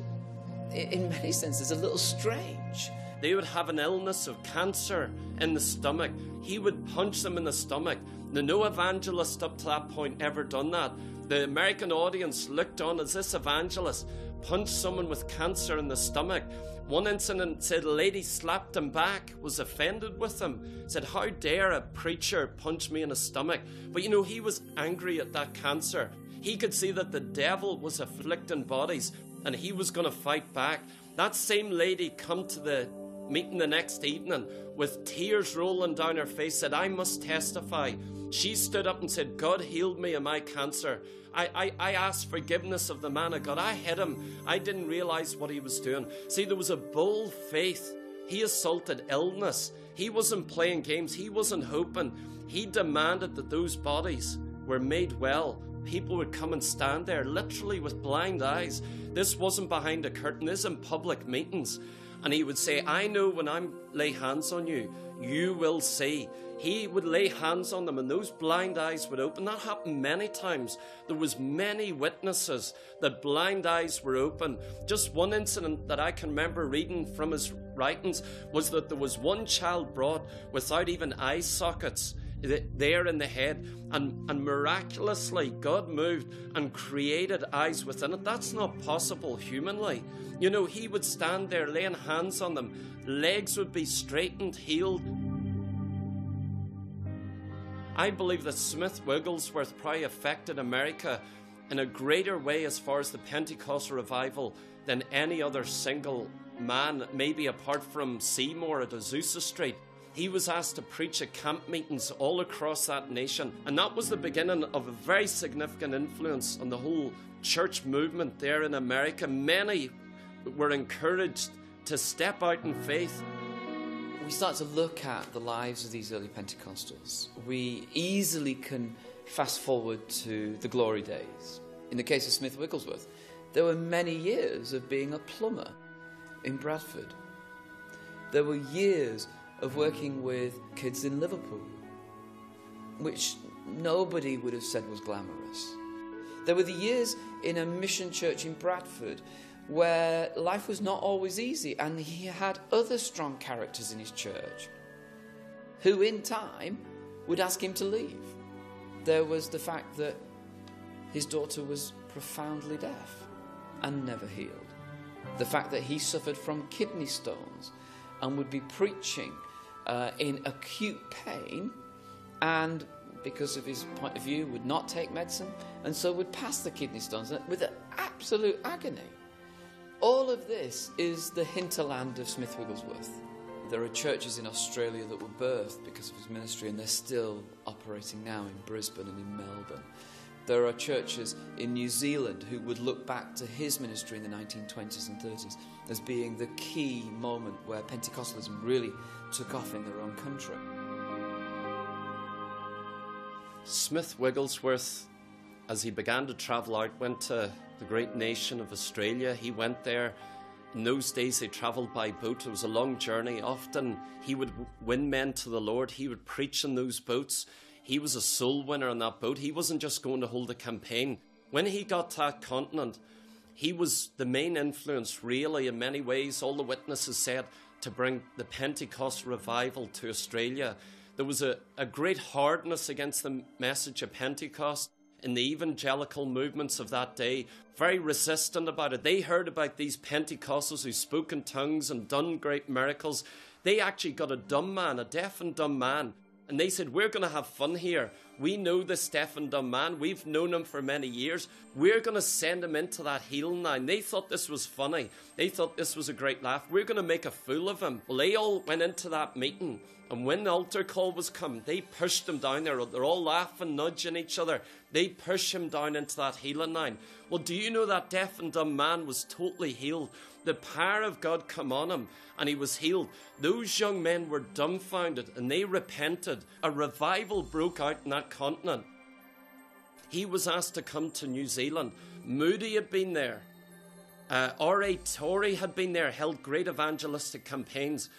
in many senses, a little strange. They would have an illness of cancer in the stomach. He would punch them in the stomach. Now, no evangelist up to that point ever done that. The American audience looked on as this evangelist punched someone with cancer in the stomach. One incident said a lady slapped him back, was offended with him, said, how dare a preacher punch me in the stomach? But you know, he was angry at that cancer. He could see that the devil was afflicting bodies and he was going to fight back. That same lady come to the meeting the next evening with tears rolling down her face, said, I must testify. She stood up and said, God healed me of my cancer. I asked forgiveness of the man of God. I hit him. I didn't realize what he was doing. See, there was a bold faith. He assaulted illness. He wasn't playing games. He wasn't hoping. He demanded that those bodies were made well. People would come and stand there, literally with blind eyes. This wasn't behind a curtain. This isn't public meetings. And he would say, I know when I lay hands on you, you will see. He would lay hands on them and those blind eyes would open. That happened many times. There was many witnesses that blind eyes were open. Just one incident that I can remember reading from his writings was that there was one child brought without even eye sockets. there in the head, and miraculously God moved and created eyes within it. That's not possible humanly. You know, he would stand there laying hands on them, legs would be straightened, healed. I believe that Smith Wigglesworth probably affected America in a greater way as far as the Pentecostal revival than any other single man, maybe apart from Seymour at Azusa Street. He was asked to preach at camp meetings all across that nation, and that was the beginning of a very significant influence on the whole church movement there in America. Many were encouraged to step out in faith. We start to look at the lives of these early Pentecostals. We easily can fast forward to the glory days. In the case of Smith Wigglesworth, there were many years of being a plumber in Bradford. There were years of working with kids in Liverpool, which nobody would have said was glamorous. There were the years in a mission church in Bradford where life was not always easy, and he had other strong characters in his church who in time would ask him to leave. There was the fact that his daughter was profoundly deaf and never healed. The fact that he suffered from kidney stones and would be preaching in acute pain, and because of his point of view would not take medicine and so would pass the kidney stones with absolute agony. All of this is the hinterland of Smith Wigglesworth. There are churches in Australia that were birthed because of his ministry, and they're still operating now in Brisbane and in Melbourne. There are churches in New Zealand who would look back to his ministry in the 1920s and 30s as being the key moment where Pentecostalism really took off in their own country. Smith Wigglesworth, as he began to travel out, went to the great nation of Australia. He went there. In those days they travelled by boat. It was a long journey. Often he would win men to the Lord. He would preach in those boats. He was a soul winner on that boat. He wasn't just going to hold a campaign. When he got to that continent, he was the main influence really in many ways. All the witnesses said to bring the Pentecostal revival to Australia. There was a great hardness against the message of Pentecost in the evangelical movements of that day, very resistant about it. They heard about these Pentecostals who spoke in tongues and done great miracles. They actually got a dumb man, a deaf and dumb man, and they said, we're going to have fun here. We know this deaf and dumb man. We've known him for many years. We're going to send him into that healing line. They thought this was funny. They thought this was a great laugh. We're going to make a fool of him. Well, they all went into that meeting, and when the altar call was come, they pushed him down there. They're all laughing, nudging each other. They pushed him down into that healing line. Well, do you know that deaf and dumb man was totally healed? The power of God come on him, and he was healed. Those young men were dumbfounded, and they repented. A revival broke out in that continent. He was asked to come to New Zealand. Moody had been there. R.A. Torrey had been there, held great evangelistic campaigns.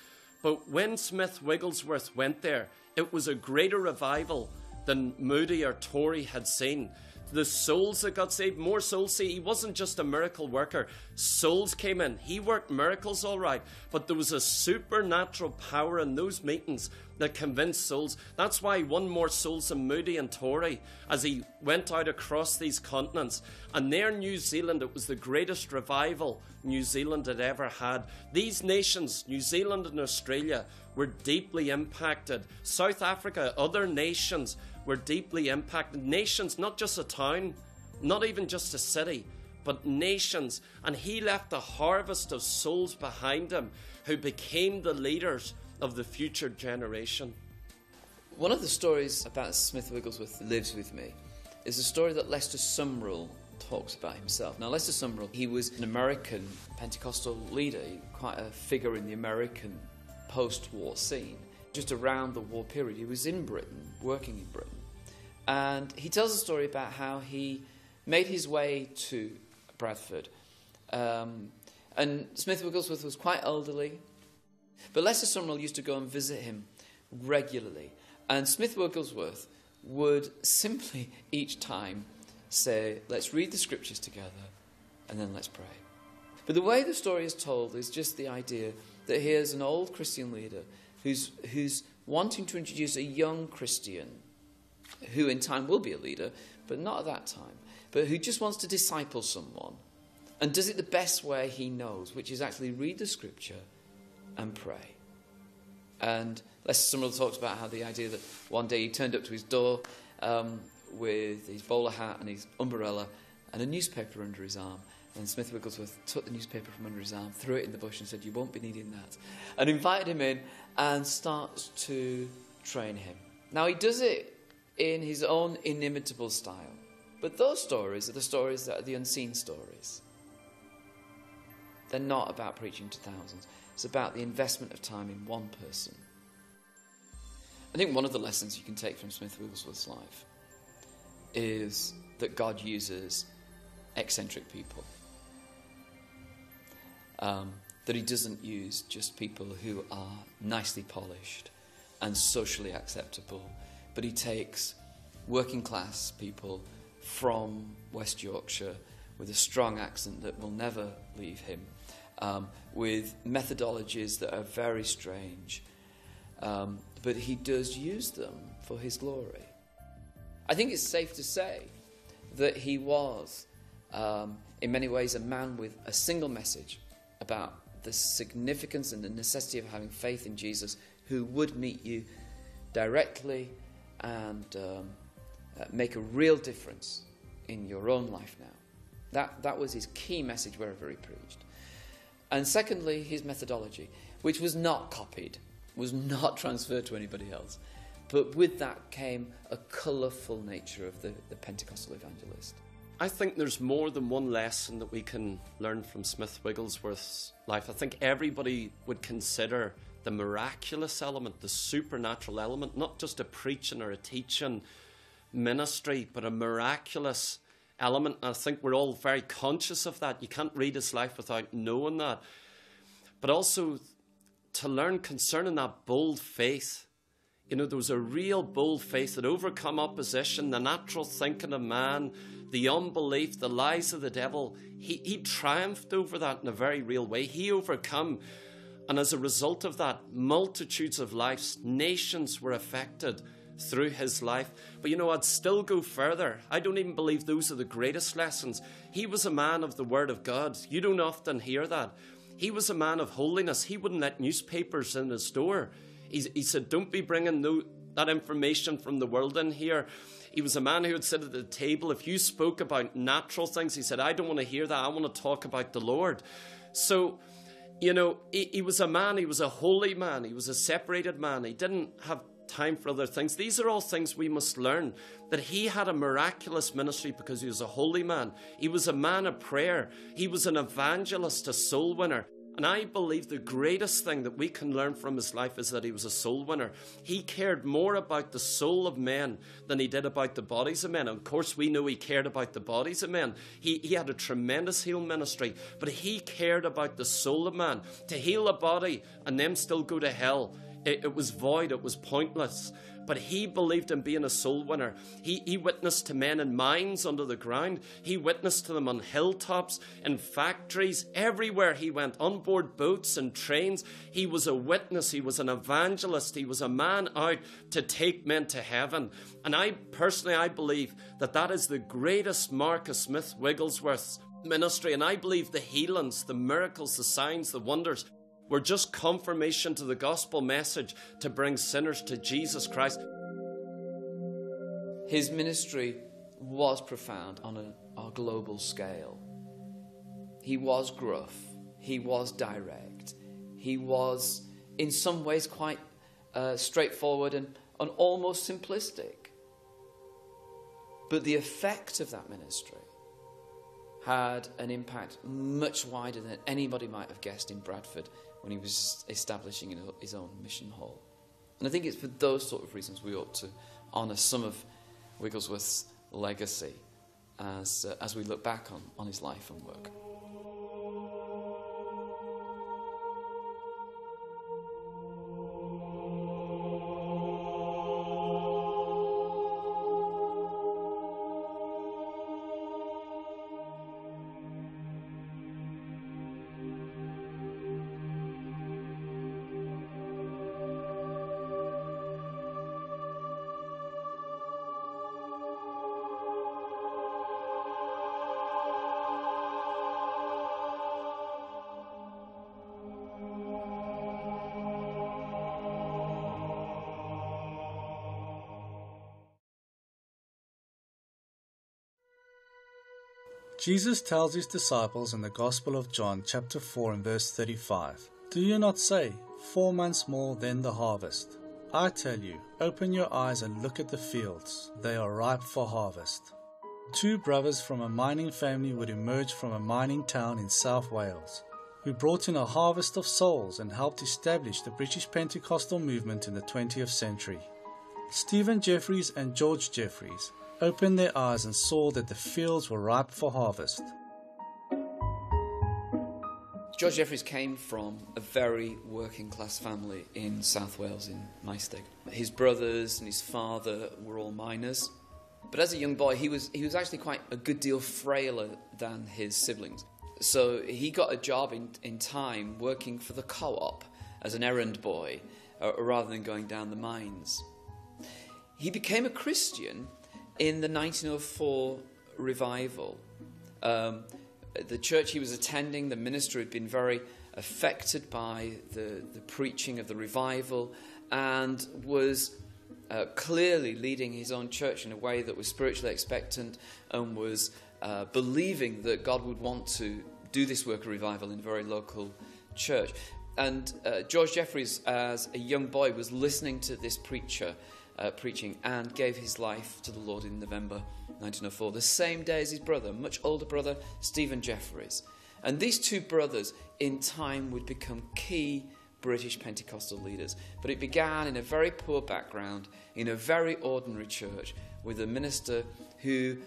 But when Smith Wigglesworth went there, it was a greater revival than Moody or Torrey had seen. The souls that got saved, more souls saved. He wasn't just a miracle worker. Souls came in. He worked miracles all right, but there was a supernatural power in those meetings that convinced souls. That's why he won more souls than Moody and Torrey as he went out across these continents. And there in New Zealand, it was the greatest revival New Zealand had ever had. These nations, New Zealand and Australia, were deeply impacted. South Africa, other nations were deeply impacted. Nations, not just a town, not even just a city, but nations. And he left a harvest of souls behind him who became the leaders of the future generation. One of the stories about Smith Wigglesworth lives with me is a story that Lester Sumrall talks about himself. Now, Lester Sumrall, he was an American Pentecostal leader, quite a figure in the American post-war scene. Just around the war period, he was in Britain, working in Britain. And he tells a story about how he made his way to Bradford. And Smith Wigglesworth was quite elderly, but Lester Sumrall used to go and visit him regularly. And Smith Wigglesworth would simply each time say, let's read the scriptures together and then let's pray. But the way the story is told is just the idea that here's an old Christian leader who's wanting to introduce a young Christian who in time will be a leader, but not at that time, but who just wants to disciple someone and does it the best way he knows, which is actually read the scripture and pray. And Lester Sumrall talks about how the idea that one day he turned up to his door with his bowler hat and his umbrella and a newspaper under his arm, and Smith Wigglesworth took the newspaper from under his arm, threw it in the bush and said, "You won't be needing that," and invited him in and starts to train him. Now he does it in his own inimitable style, but those stories are the stories that are the unseen stories. They're not about preaching to thousands. It's about the investment of time in one person. I think one of the lessons you can take from Smith Wigglesworth's life is that God uses eccentric people. That he doesn't use just people who are nicely polished and socially acceptable, but he takes working class people from West Yorkshire with a strong accent that will never leave him, with methodologies that are very strange, but he does use them for his glory. I think it's safe to say that he was in many ways a man with a single message about the significance and the necessity of having faith in Jesus, who would meet you directly and make a real difference in your own life now. That was his key message wherever he preached. And secondly, his methodology, which was not copied, was not transferred to anybody else. But with that came a colourful nature of the Pentecostal evangelist. I think there's more than one lesson that we can learn from Smith Wigglesworth's life. I think everybody would consider the miraculous element, the supernatural element, not just a preaching or a teaching ministry, but a miraculous element. I think we're all very conscious of that. You can't read his life without knowing that. But also to learn concerning that bold faith. You know, there was a real bold faith that overcome opposition, the natural thinking of man, the unbelief, the lies of the devil. He triumphed over that in a very real way. He overcome, and as a result of that, multitudes of lives, nations were affected through his life. But you know, I'd still go further. I don't even believe those are the greatest lessons. He was a man of the Word of God. You don't often hear that. He was a man of holiness. He wouldn't let newspapers in his door. He said, don't be bringing that information from the world in here. He was a man who would sit at the table. If you spoke about natural things, he said, I don't want to hear that. I want to talk about the Lord. So, you know, he was a man. He was a holy man. He was a separated man. He didn't have time for other things. These are all things we must learn, that he had a miraculous ministry because he was a holy man. He was a man of prayer. He was an evangelist, a soul winner. And I believe the greatest thing that we can learn from his life is that he was a soul winner. He cared more about the soul of men than he did about the bodies of men. And of course, we know he cared about the bodies of men. He had a tremendous healing ministry, but he cared about the soul of man. To heal a body and them still go to hell, it was void, it was pointless. But he believed in being a soul winner. He witnessed to men in mines under the ground. He witnessed to them on hilltops, in factories, everywhere he went, on board boats and trains. He was a witness. He was an evangelist. He was a man out to take men to heaven. And I personally believe that that is the greatest mark of Smith Wigglesworth's ministry. And I believe the healings, the miracles, the signs, the wonders were just confirmation to the gospel message to bring sinners to Jesus Christ. His ministry was profound on a global scale. He was gruff. He was direct. He was, in some ways, quite straightforward and almost simplistic. But the effect of that ministry had an impact much wider than anybody might have guessed in Bradford when he was establishing his own mission hall. And I think it's for those sort of reasons we ought to honour some of Wigglesworth's legacy as we look back on his life and work. Jesus tells his disciples in the Gospel of John chapter 4 and verse 35, "Do you not say, 4 months more, then the harvest? I tell you, open your eyes and look at the fields. They are ripe for harvest." Two brothers from a mining family would emerge from a mining town in South Wales, who brought in a harvest of souls and helped establish the British Pentecostal movement in the 20th century. Stephen Jeffreys and George Jeffreys opened their eyes and saw that the fields were ripe for harvest. George Jeffreys came from a very working class family in South Wales, in Maesteg. His brothers and his father were all miners, but as a young boy he was actually quite a good deal frailer than his siblings. So he got a job in time working for the co-op as an errand boy, rather than going down the mines. He became a Christian in the 1904 revival. The church he was attending, the minister had been very affected by the preaching of the revival and was clearly leading his own church in a way that was spiritually expectant and was believing that God would want to do this work of revival in a very local church. And George Jeffreys, as a young boy, was listening to this preacher preaching and gave his life to the Lord in November 1904, the same day as his brother, much older brother, Stephen Jeffreys. And these two brothers in time would become key British Pentecostal leaders. But it began in a very poor background, in a very ordinary church, with a minister who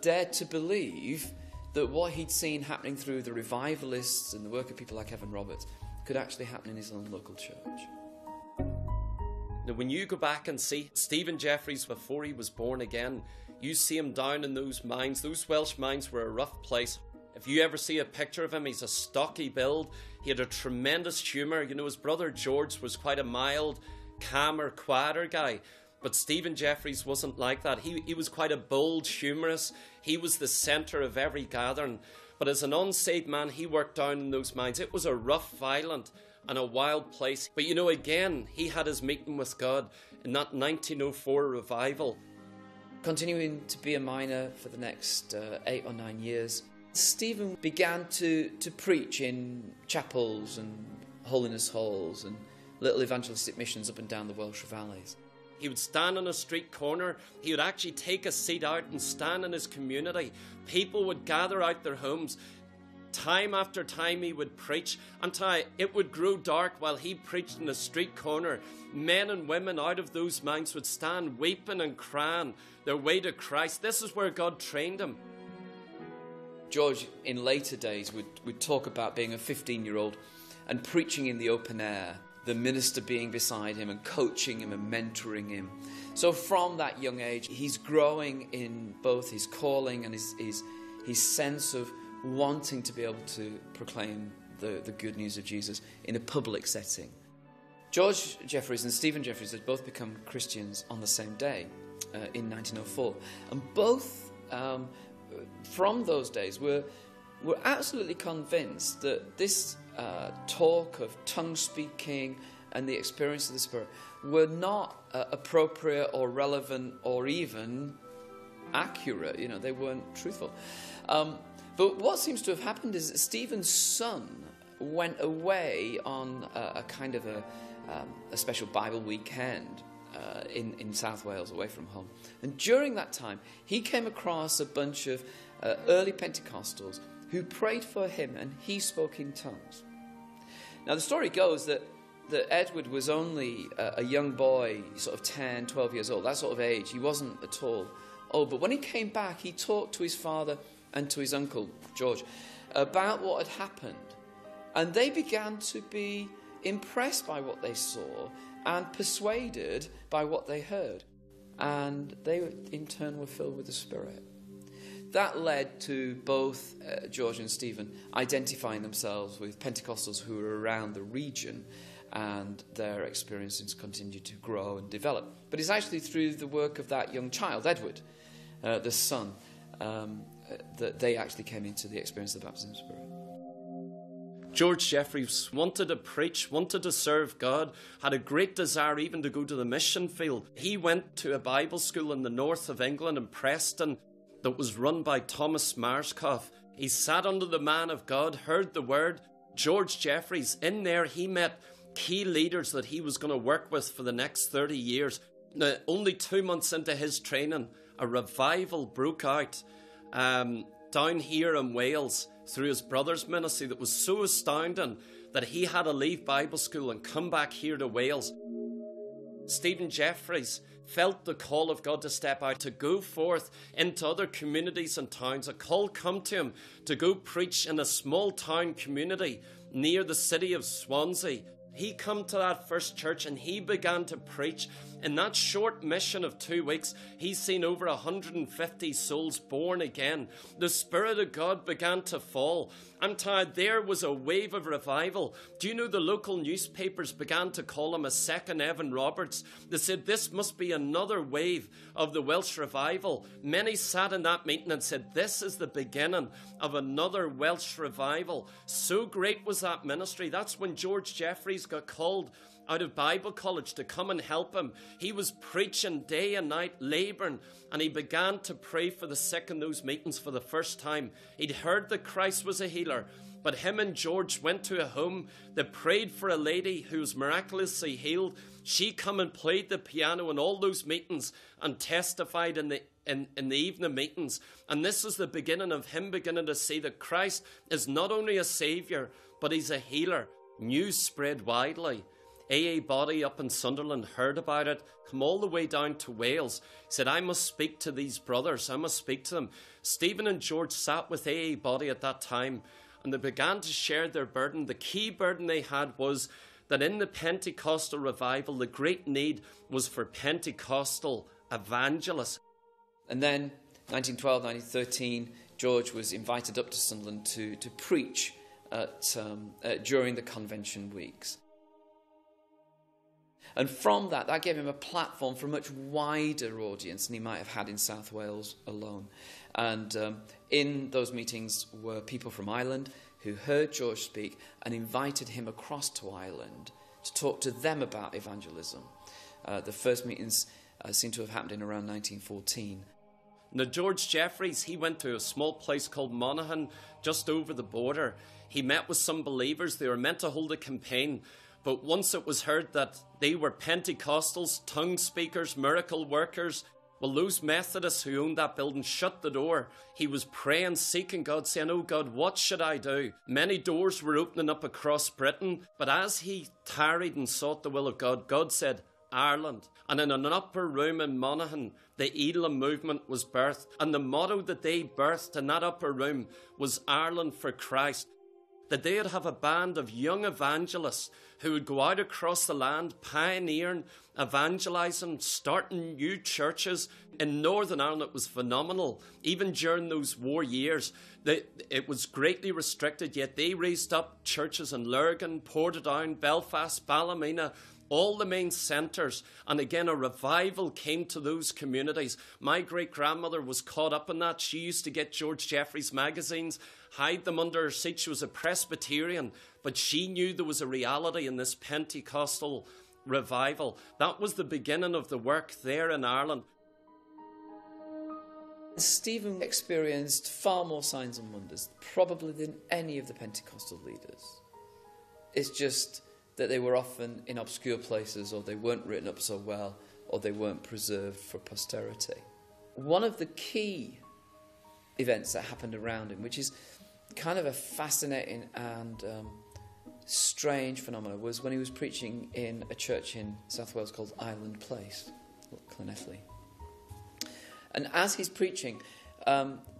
dared to believe that what he'd seen happening through the revivalists and the work of people like Evan Roberts could actually happen in his own local church. Now, when you go back and see Stephen Jeffreys before he was born again, you see him down in those mines. Those Welsh mines were a rough place. If you ever see a picture of him, he's a stocky build. He had a tremendous humour. You know, his brother George was quite a mild, calmer, quieter guy. But Stephen Jeffreys wasn't like that. He was quite a bold humorist. He was the centre of every gathering. But as an unsaved man, he worked down in those mines. It was a rough, violent and a wild place. But you know, again, he had his meeting with God in that 1904 revival. Continuing to be a miner for the next 8 or 9 years, Stephen began to preach in chapels and holiness halls and little evangelistic missions up and down the Welsh valleys. He would stand on a street corner, he would actually take a seat out and stand in his community. People would gather out their homes. Time after time he would preach until it would grow dark while he preached in a street corner. Men and women out of those mines would stand weeping and crying their way to Christ. This is where God trained him. George, in later days, would talk about being a 15-year-old and preaching in the open air, the minister being beside him and coaching him and mentoring him. So from that young age, he's growing in both his calling and his sense of wanting to be able to proclaim the good news of Jesus in a public setting. George Jeffreys and Stephen Jeffreys had both become Christians on the same day in 1904, and both from those days were absolutely convinced that this talk of tongue speaking and the experience of the Spirit were not appropriate or relevant or even accurate. You know, they weren't truthful. But what seems to have happened is that Stephen's son went away on a kind of a special Bible weekend in South Wales, away from home. And during that time, he came across a bunch of early Pentecostals who prayed for him, and he spoke in tongues. Now, the story goes that Edward was only a young boy, sort of 10, 12 years old, that sort of age. He wasn't at all old. But when he came back, he talked to his father and to his uncle, George, about what had happened. And they began to be impressed by what they saw and persuaded by what they heard. And they, in turn, were filled with the Spirit. That led to both George and Stephen identifying themselves with Pentecostals who were around the region, and their experiences continued to grow and develop. But it's actually through the work of that young child, Edward, the son, that they actually came into the experience of the baptism of the Spirit. George Jeffreys wanted to preach, wanted to serve God, had a great desire even to go to the mission field. He went to a Bible school in the north of England in Preston. that was run by Thomas Myerscough. He sat under the man of God, heard the word. George Jeffreys, in there he met key leaders that he was going to work with for the next 30 years. Now, only 2 months into his training, a revival broke out down here in Wales through his brother's ministry that was so astounding that he had to leave Bible school and come back here to Wales. Stephen Jeffreys felt the call of God to step out, to go forth into other communities and towns. A call come to him to go preach in a small town community near the city of Swansea. He come to that first church and he began to preach. In that short mission of 2 weeks, he's seen over 150 souls born again. The Spirit of God began to fall. And there was a wave of revival. Do you know the local newspapers began to call him a second Evan Roberts? They said this must be another wave of the Welsh revival. Many sat in that meeting and said this is the beginning of another Welsh revival. So great was that ministry. That's when George Jeffreys got called out of Bible college to come and help him. He was preaching day and night, labouring, and he began to pray for the sick in those meetings for the first time. He'd heard that Christ was a healer, but him and George went to a home. They prayed for a lady who was miraculously healed. She come and played the piano in all those meetings and testified in the evening meetings. And this is the beginning of him beginning to see that Christ is not only a saviour, but he's a healer. News spread widely. A.A. Boddy up in Sunderland heard about it, come all the way down to Wales, said, I must speak to these brothers, I must speak to them. Stephen and George sat with A.A. Boddy at that time, and they began to share their burden. The key burden they had was that in the Pentecostal revival, the great need was for Pentecostal evangelists. And then, 1912, 1913, George was invited up to Sunderland to preach during the convention weeks. And from that, that gave him a platform for a much wider audience than he might have had in South Wales alone. And in those meetings were people from Ireland who heard George speak and invited him across to Ireland to talk to them about evangelism. The first meetings seem to have happened in around 1914. Now, George Jeffreys, he went to a small place called Monaghan, just over the border. He met with some believers. They were meant to hold a campaign. But once it was heard that they were Pentecostals, tongue speakers, miracle workers, well, those Methodists who owned that building shut the door. He was praying, seeking God, saying, oh God, what should I do? Many doors were opening up across Britain. But as he tarried and sought the will of God, God said, Ireland. And in an upper room in Monaghan, the Elim movement was birthed. And the motto that they birthed in that upper room was Ireland for Christ. That they would have a band of young evangelists who would go out across the land, pioneering, evangelising, starting new churches. In Northern Ireland, it was phenomenal. Even during those war years, it was greatly restricted, yet they raised up churches in Lurgan, Portadown, Belfast, Ballymena, all the main centres, and again a revival came to those communities. My great-grandmother was caught up in that. She used to get George Jeffreys magazines, hide them under her seat. She was a Presbyterian, but she knew there was a reality in this Pentecostal revival. That was the beginning of the work there in Ireland. Stephen experienced far more signs and wonders, probably, than any of the Pentecostal leaders. It's just that they were often in obscure places, or they weren't written up so well, or they weren't preserved for posterity. One of the key events that happened around him, which is kind of a fascinating and strange phenomenon, was when he was preaching in a church in South Wales called Island Place, Llanelli. And as he's preaching,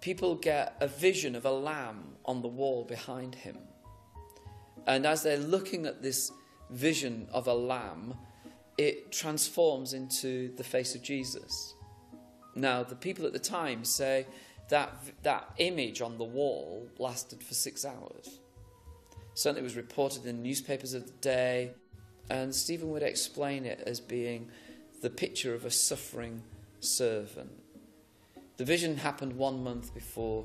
people get a vision of a lamb on the wall behind him. And as they're looking at this vision of a lamb, it transforms into the face of Jesus. Now, the people at the time say that image on the wall lasted for 6 hours. Certainly it was reported in the newspapers of the day, and Stephen would explain it as being the picture of a suffering servant. The vision happened 1 month before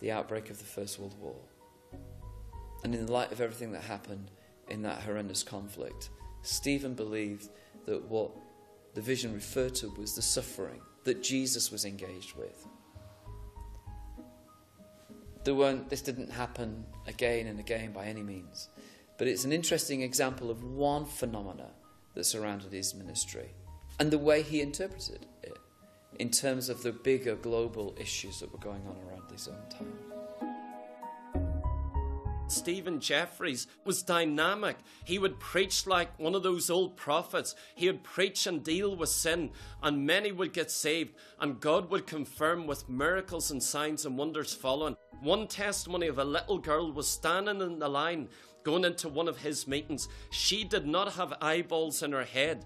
the outbreak of the First World War. And in the light of everything that happened in that horrendous conflict, Stephen believed that what the vision referred to was the suffering that Jesus was engaged with. This didn't happen again and again by any means. But it's an interesting example of one phenomena that surrounded his ministry and the way he interpreted it in terms of the bigger global issues that were going on around his own time. Stephen Jeffreys was dynamic. He would preach like one of those old prophets. He would preach and deal with sin, and many would get saved, and God would confirm with miracles and signs and wonders following. One testimony of a little girl was standing in the line going into one of his meetings. She did not have eyeballs in her head.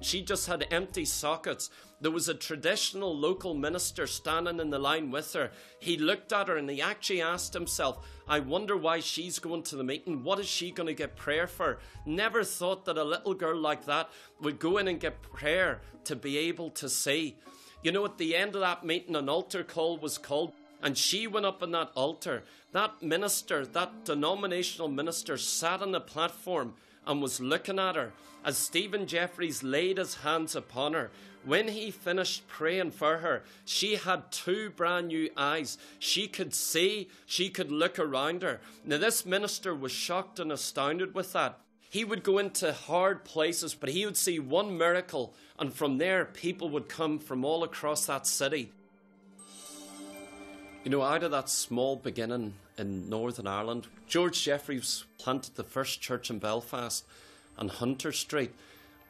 She just had empty sockets. There was a traditional local minister standing in the line with her. He looked at her and he actually asked himself, I wonder why she's going to the meeting. What is she going to get prayer for? Never thought that a little girl like that would go in and get prayer to be able to see. You know, at the end of that meeting, an altar call was called. And she went up on that altar. That minister, that denominational minister, sat on the platform and was looking at her as Stephen Jeffreys laid his hands upon her. When he finished praying for her, she had two brand new eyes. She could see, she could look around her. Now this minister was shocked and astounded with that. He would go into hard places, but he would see one miracle, and from there people would come from all across that city. You know, out of that small beginning in Northern Ireland, George Jeffreys planted the first church in Belfast on Hunter Street,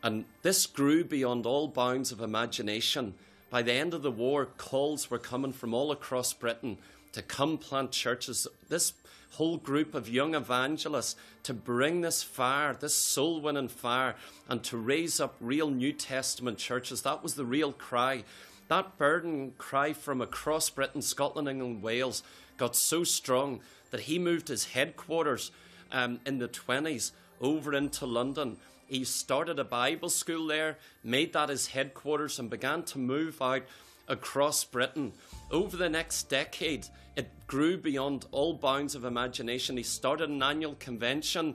and this grew beyond all bounds of imagination. By the end of the war, calls were coming from all across Britain to come plant churches. This whole group of young evangelists to bring this fire, this soul-winning fire, and to raise up real New Testament churches. That was the real cry. That burden cry from across Britain, Scotland, England, Wales got so strong that he moved his headquarters in the 20s over into London. He started a Bible school there, made that his headquarters, and began to move out across Britain. Over the next decade, it grew beyond all bounds of imagination. He started an annual convention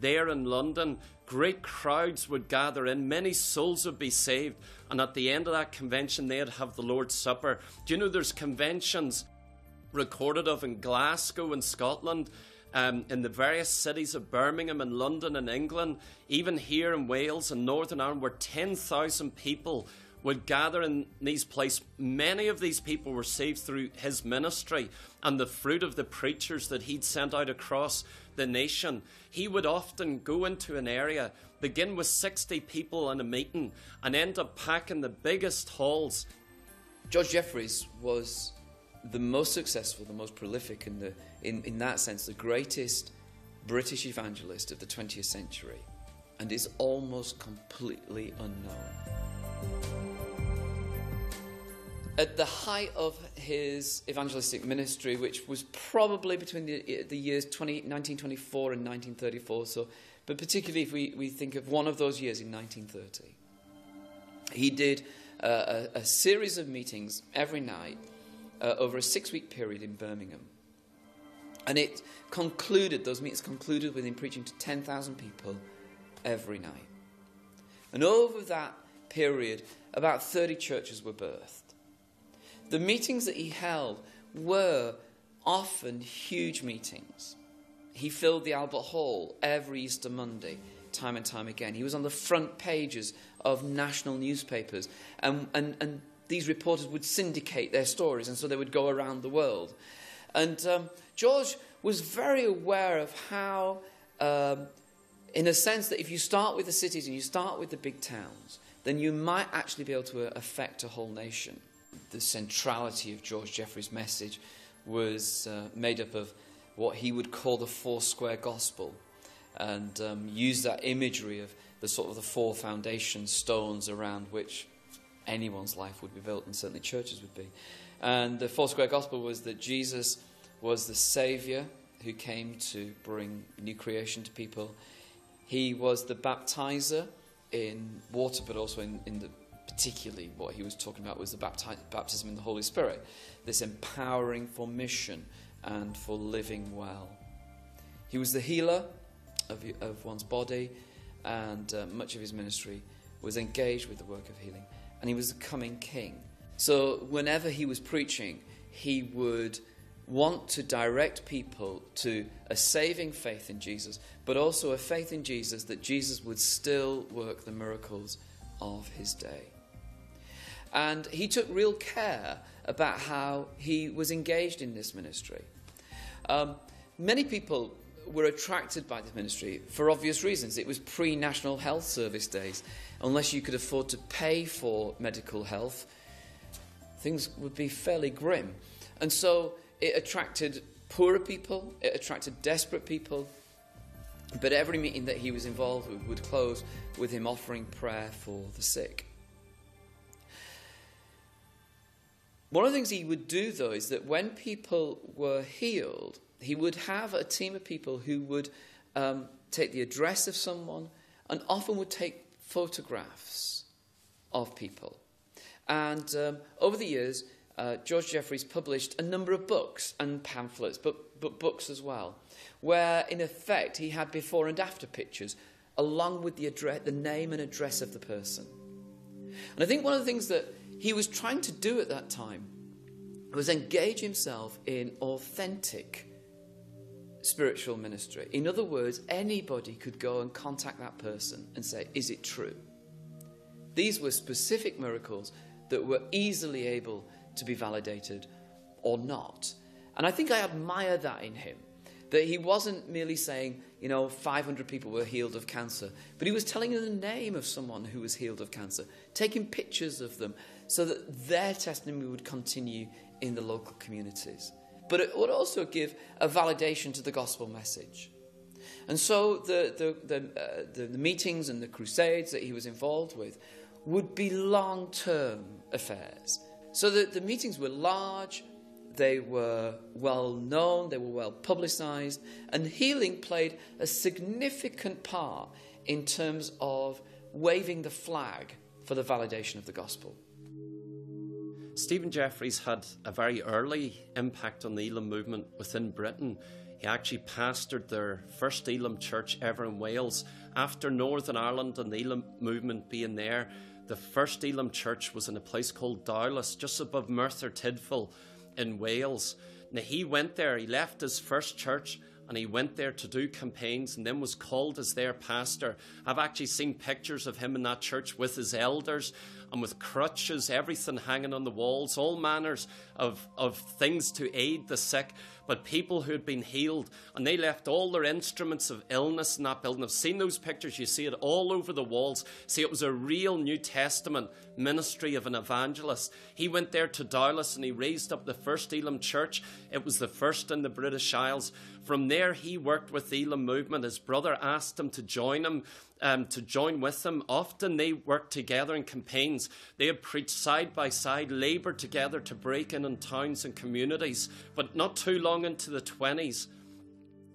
there in London. Great crowds would gather in, many souls would be saved, and at the end of that convention they'd have the Lord's Supper. Do you know there's conventions recorded of in Glasgow in Scotland, in the various cities of Birmingham and London and England, even here in Wales and Northern Ireland, where 10,000 people would gather in these places. Many of these people were saved through his ministry and the fruit of the preachers that he'd sent out across the nation. He would often go into an area, begin with 60 people in a meeting, and end up packing the biggest halls. George Jeffreys was the most successful, the most prolific, and in that sense, the greatest British evangelist of the 20th century, and is almost completely unknown. At the height of his evangelistic ministry, which was probably between the years 1924 and 1934, but particularly if we think of one of those years in 1930, he did a series of meetings every night over a 6-week period in Birmingham. And it concluded, those meetings concluded with him preaching to 10,000 people every night. And over that period, about 30 churches were birthed. The meetings that he held were often huge meetings. He filled the Albert Hall every Easter Monday, time and time again. He was on the front pages of national newspapers, and these reporters would syndicate their stories, and so they would go around the world. And George was very aware of how, in a sense, that if you start with the cities and you start with the big towns, then you might actually be able to affect a whole nation. The centrality of George Jeffreys' message was made up of what he would call the four-square gospel, and use that imagery of the four foundation stones around which anyone's life would be built, and certainly churches would be. And the four-square gospel was that Jesus was the Saviour who came to bring new creation to people. He was the baptizer in water, but also in the particularly what he was talking about was the baptism in the Holy Spirit, this empowering for mission and for living well. He was the healer of one's body, and much of his ministry was engaged with the work of healing. And he was the coming king. So whenever he was preaching, he would want to direct people to a saving faith in Jesus, but also a faith in Jesus that Jesus would still work the miracles of his day. And he took real care about how he was engaged in this ministry. Many people were attracted by this ministry for obvious reasons. It was pre-National Health Service days. Unless you could afford to pay for medical health, things would be fairly grim. And so it attracted poorer people, it attracted desperate people, but every meeting that he was involved with would close with him offering prayer for the sick. One of the things he would do, though, is that when people were healed, he would have a team of people who would take the address of someone and often would take photographs of people. And over the years, George Jeffreys published a number of books and pamphlets, but books as well, where, in effect, he had before and after pictures, along with the name and address of the person. And I think one of the things that he was trying to do at that time was engage himself in authentic spiritual ministry. In other words, anybody could go and contact that person and say, is it true? These were specific miracles that were easily able to be validated or not. And I think I admire that in him, that he wasn't merely saying, you know, 500 people were healed of cancer, but he was telling them the name of someone who was healed of cancer, taking pictures of them so that their testimony would continue in the local communities. But it would also give a validation to the gospel message. And so the meetings and the crusades that he was involved with would be long-term affairs. So the meetings were large, they were well-known, they were well-publicised, and healing played a significant part in terms of waving the flag for the validation of the gospel. Stephen Jeffreys had a very early impact on the Elim movement within Britain. He actually pastored their first Elim church ever in Wales. After Northern Ireland and the Elim movement being there, the first Elim church was in a place called Dowlas, just above Merthyr Tydfil in Wales. Now he went there, he left his first church and he went there to do campaigns and then was called as their pastor. I've actually seen pictures of him in that church with his elders and with crutches, everything hanging on the walls, all manners of things to aid the sick. But people who had been healed, and they left all their instruments of illness in that building. I've seen those pictures, you see it all over the walls. See, it was a real New Testament ministry of an evangelist. He went there to Dowlas and he raised up the first Elim church. It was the first in the British Isles. From there, he worked with the Elim movement. His brother asked him to join with them. Often they worked together in campaigns. They had preached side by side, laboured together to break in on towns and communities. But not too long into the 20s,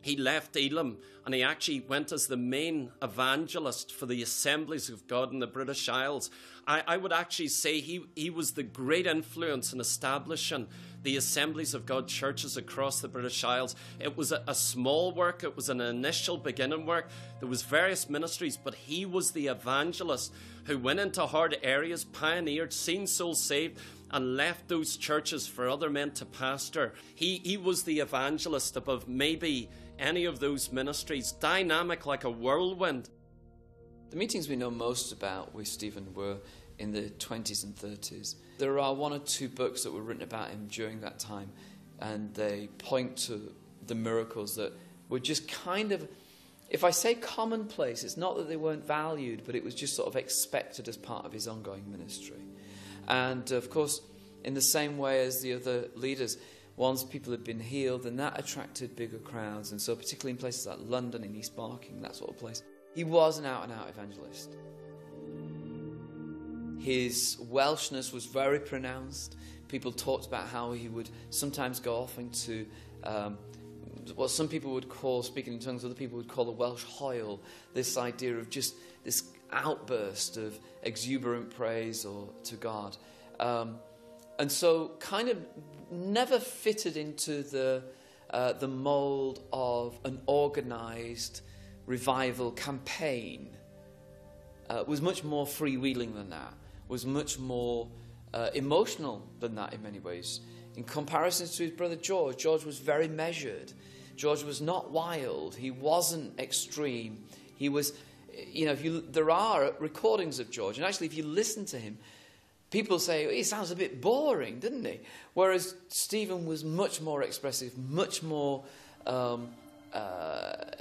he left Elim and he actually went as the main evangelist for the Assemblies of God in the British Isles. I would actually say he was the great influence in establishing the Assemblies of God churches across the British Isles. It was a small work, it was an initial beginning work. There was various ministries, but he was the evangelist who went into hard areas, pioneered, seen souls saved, and left those churches for other men to pastor. He was the evangelist above maybe any of those ministries, dynamic like a whirlwind. The meetings we know most about with Stephen were in the 20s and 30s. There are one or two books that were written about him during that time, and they point to the miracles that were just kind of, if I say commonplace, it's not that they weren't valued, but it was just sort of expected as part of his ongoing ministry. And of course, in the same way as the other leaders, once people had been healed, and that attracted bigger crowds, and so particularly in places like London, in East Barking, that sort of place, he was an out-and-out evangelist. His Welshness was very pronounced. People talked about how he would sometimes go off into what some people would call, speaking in tongues, other people would call the Welsh hoil, this idea of just this outburst of exuberant praise or to God. And so kind of never fitted into the mould of an organised revival campaign. Was much more freewheeling than that, was much more emotional than that in many ways. In comparison to his brother George, George was very measured. George was not wild. He wasn't extreme. He was, you know, there are recordings of George. And actually, if you listen to him, people say, he sounds a bit boring, doesn't he? Whereas Stephen was much more expressive, much more, sort of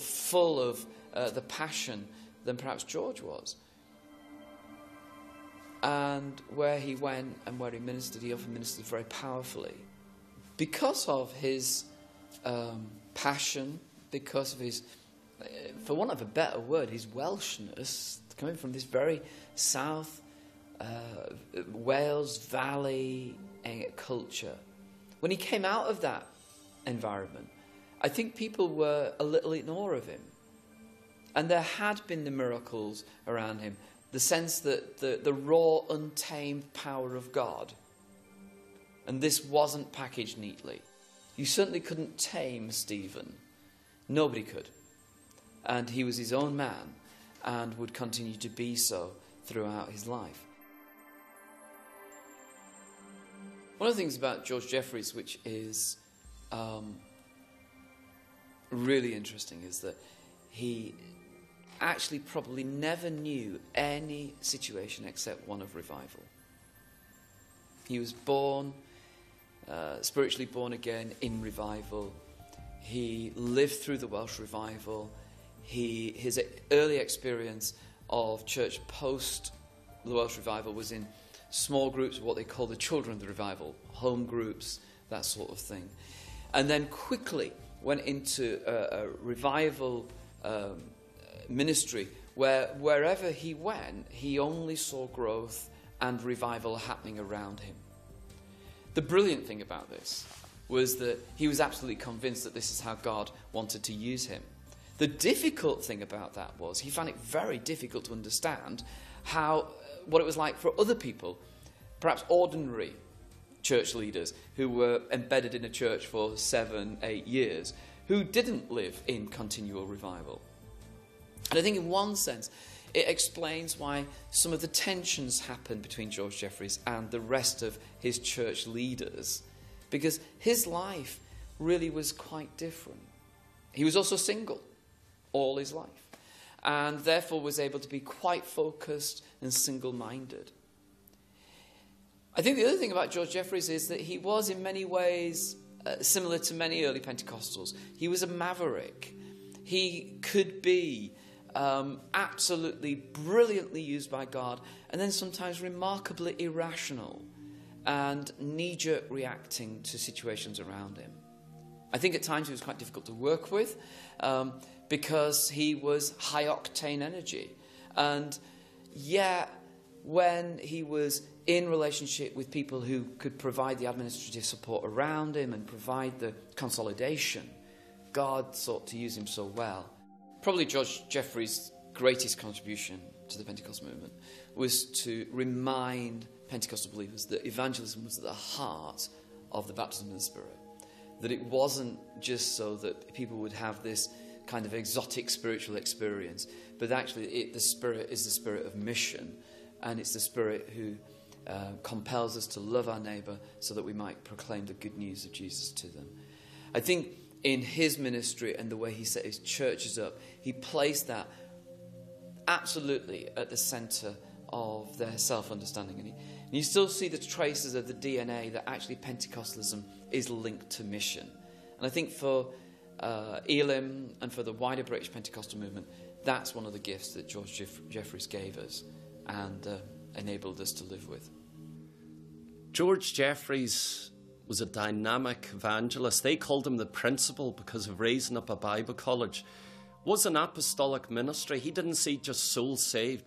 full of the passion than perhaps George was. And where he went and where he ministered, he often ministered very powerfully. Because of his passion, because of his, for want of a better word, his Welshness, coming from this very South Wales Valley culture. When he came out of that environment, I think people were a little in awe of him. And there had been the miracles around him. The sense that the raw, untamed power of God. And this wasn't packaged neatly. You certainly couldn't tame Stephen. Nobody could. And he was his own man and would continue to be so throughout his life. One of the things about George Jeffreys which is really interesting is that he actually probably never knew any situation except one of revival. He was born, spiritually born again in revival. He lived through the Welsh revival. His early experience of church post the Welsh revival was in small groups, what they call the children of the revival, home groups, that sort of thing. And then quickly went into a revival ministry, wherever he went, he only saw growth and revival happening around him. The brilliant thing about this was that he was absolutely convinced that this is how God wanted to use him. The difficult thing about that was he found it very difficult to understand what it was like for other people, perhaps ordinary church leaders who were embedded in a church for 7-8 years, who didn't live in continual revival. And I think in one sense, it explains why some of the tensions happened between George Jeffreys and the rest of his church leaders, because his life really was quite different. He was also single all his life, and therefore was able to be quite focused and single-minded. I think the other thing about George Jeffreys is that he was in many ways similar to many early Pentecostals. He was a maverick. He could be absolutely brilliantly used by God, and then sometimes remarkably irrational and knee-jerk reacting to situations around him. I think at times he was quite difficult to work with because he was high-octane energy. And yet, when he was in relationship with people who could provide the administrative support around him and provide the consolidation, God sought to use him so well. Probably George Jeffreys' greatest contribution to the Pentecostal movement was to remind Pentecostal believers that evangelism was at the heart of the baptism of the Spirit, that it wasn't just so that people would have this kind of exotic spiritual experience, but actually the Spirit is the Spirit of mission, and it's the Spirit who compels us to love our neighbour so that we might proclaim the good news of Jesus to them. I think in his ministry and the way he set his churches up, he placed that absolutely at the centre of their self-understanding. And you still see the traces of the DNA that actually Pentecostalism is linked to mission. And I think for Elim and for the wider British Pentecostal movement, that's one of the gifts that George Jeffreys gave us and enabled us to live with. George Jeffreys was a dynamic evangelist. They called him the principal because of raising up a Bible college. Was an apostolic ministry. He didn't see just souls saved.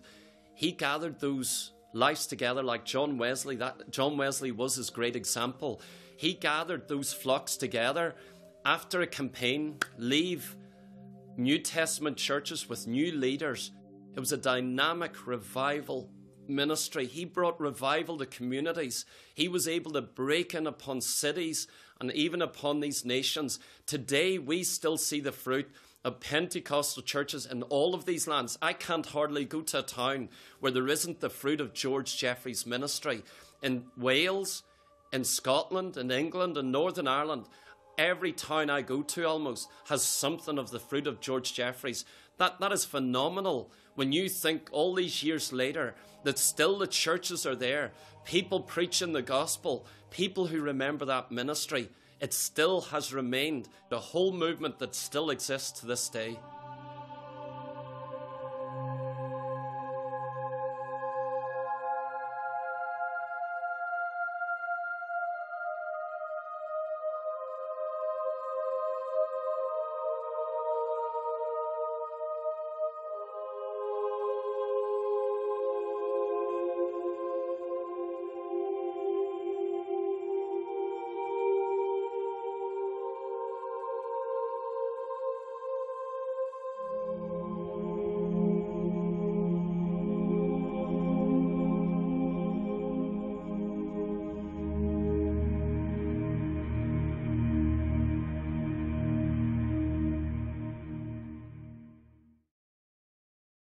He gathered those lives together like John Wesley. John Wesley was his great example. He gathered those flocks together after a campaign, leave New Testament churches with new leaders. It was a dynamic revival ministry. He brought revival to communities. He was able to break in upon cities and even upon these nations. Today, we still see the fruit of Pentecostal churches in all of these lands. I can't hardly go to a town where there isn't the fruit of George Jeffreys' ministry. In Wales, in Scotland, in England, in Northern Ireland. Every town I go to almost has something of the fruit of George Jeffreys. That is phenomenal when you think all these years later that still the churches are there, people preaching the gospel, people who remember that ministry. It still has remained the whole movement that still exists to this day.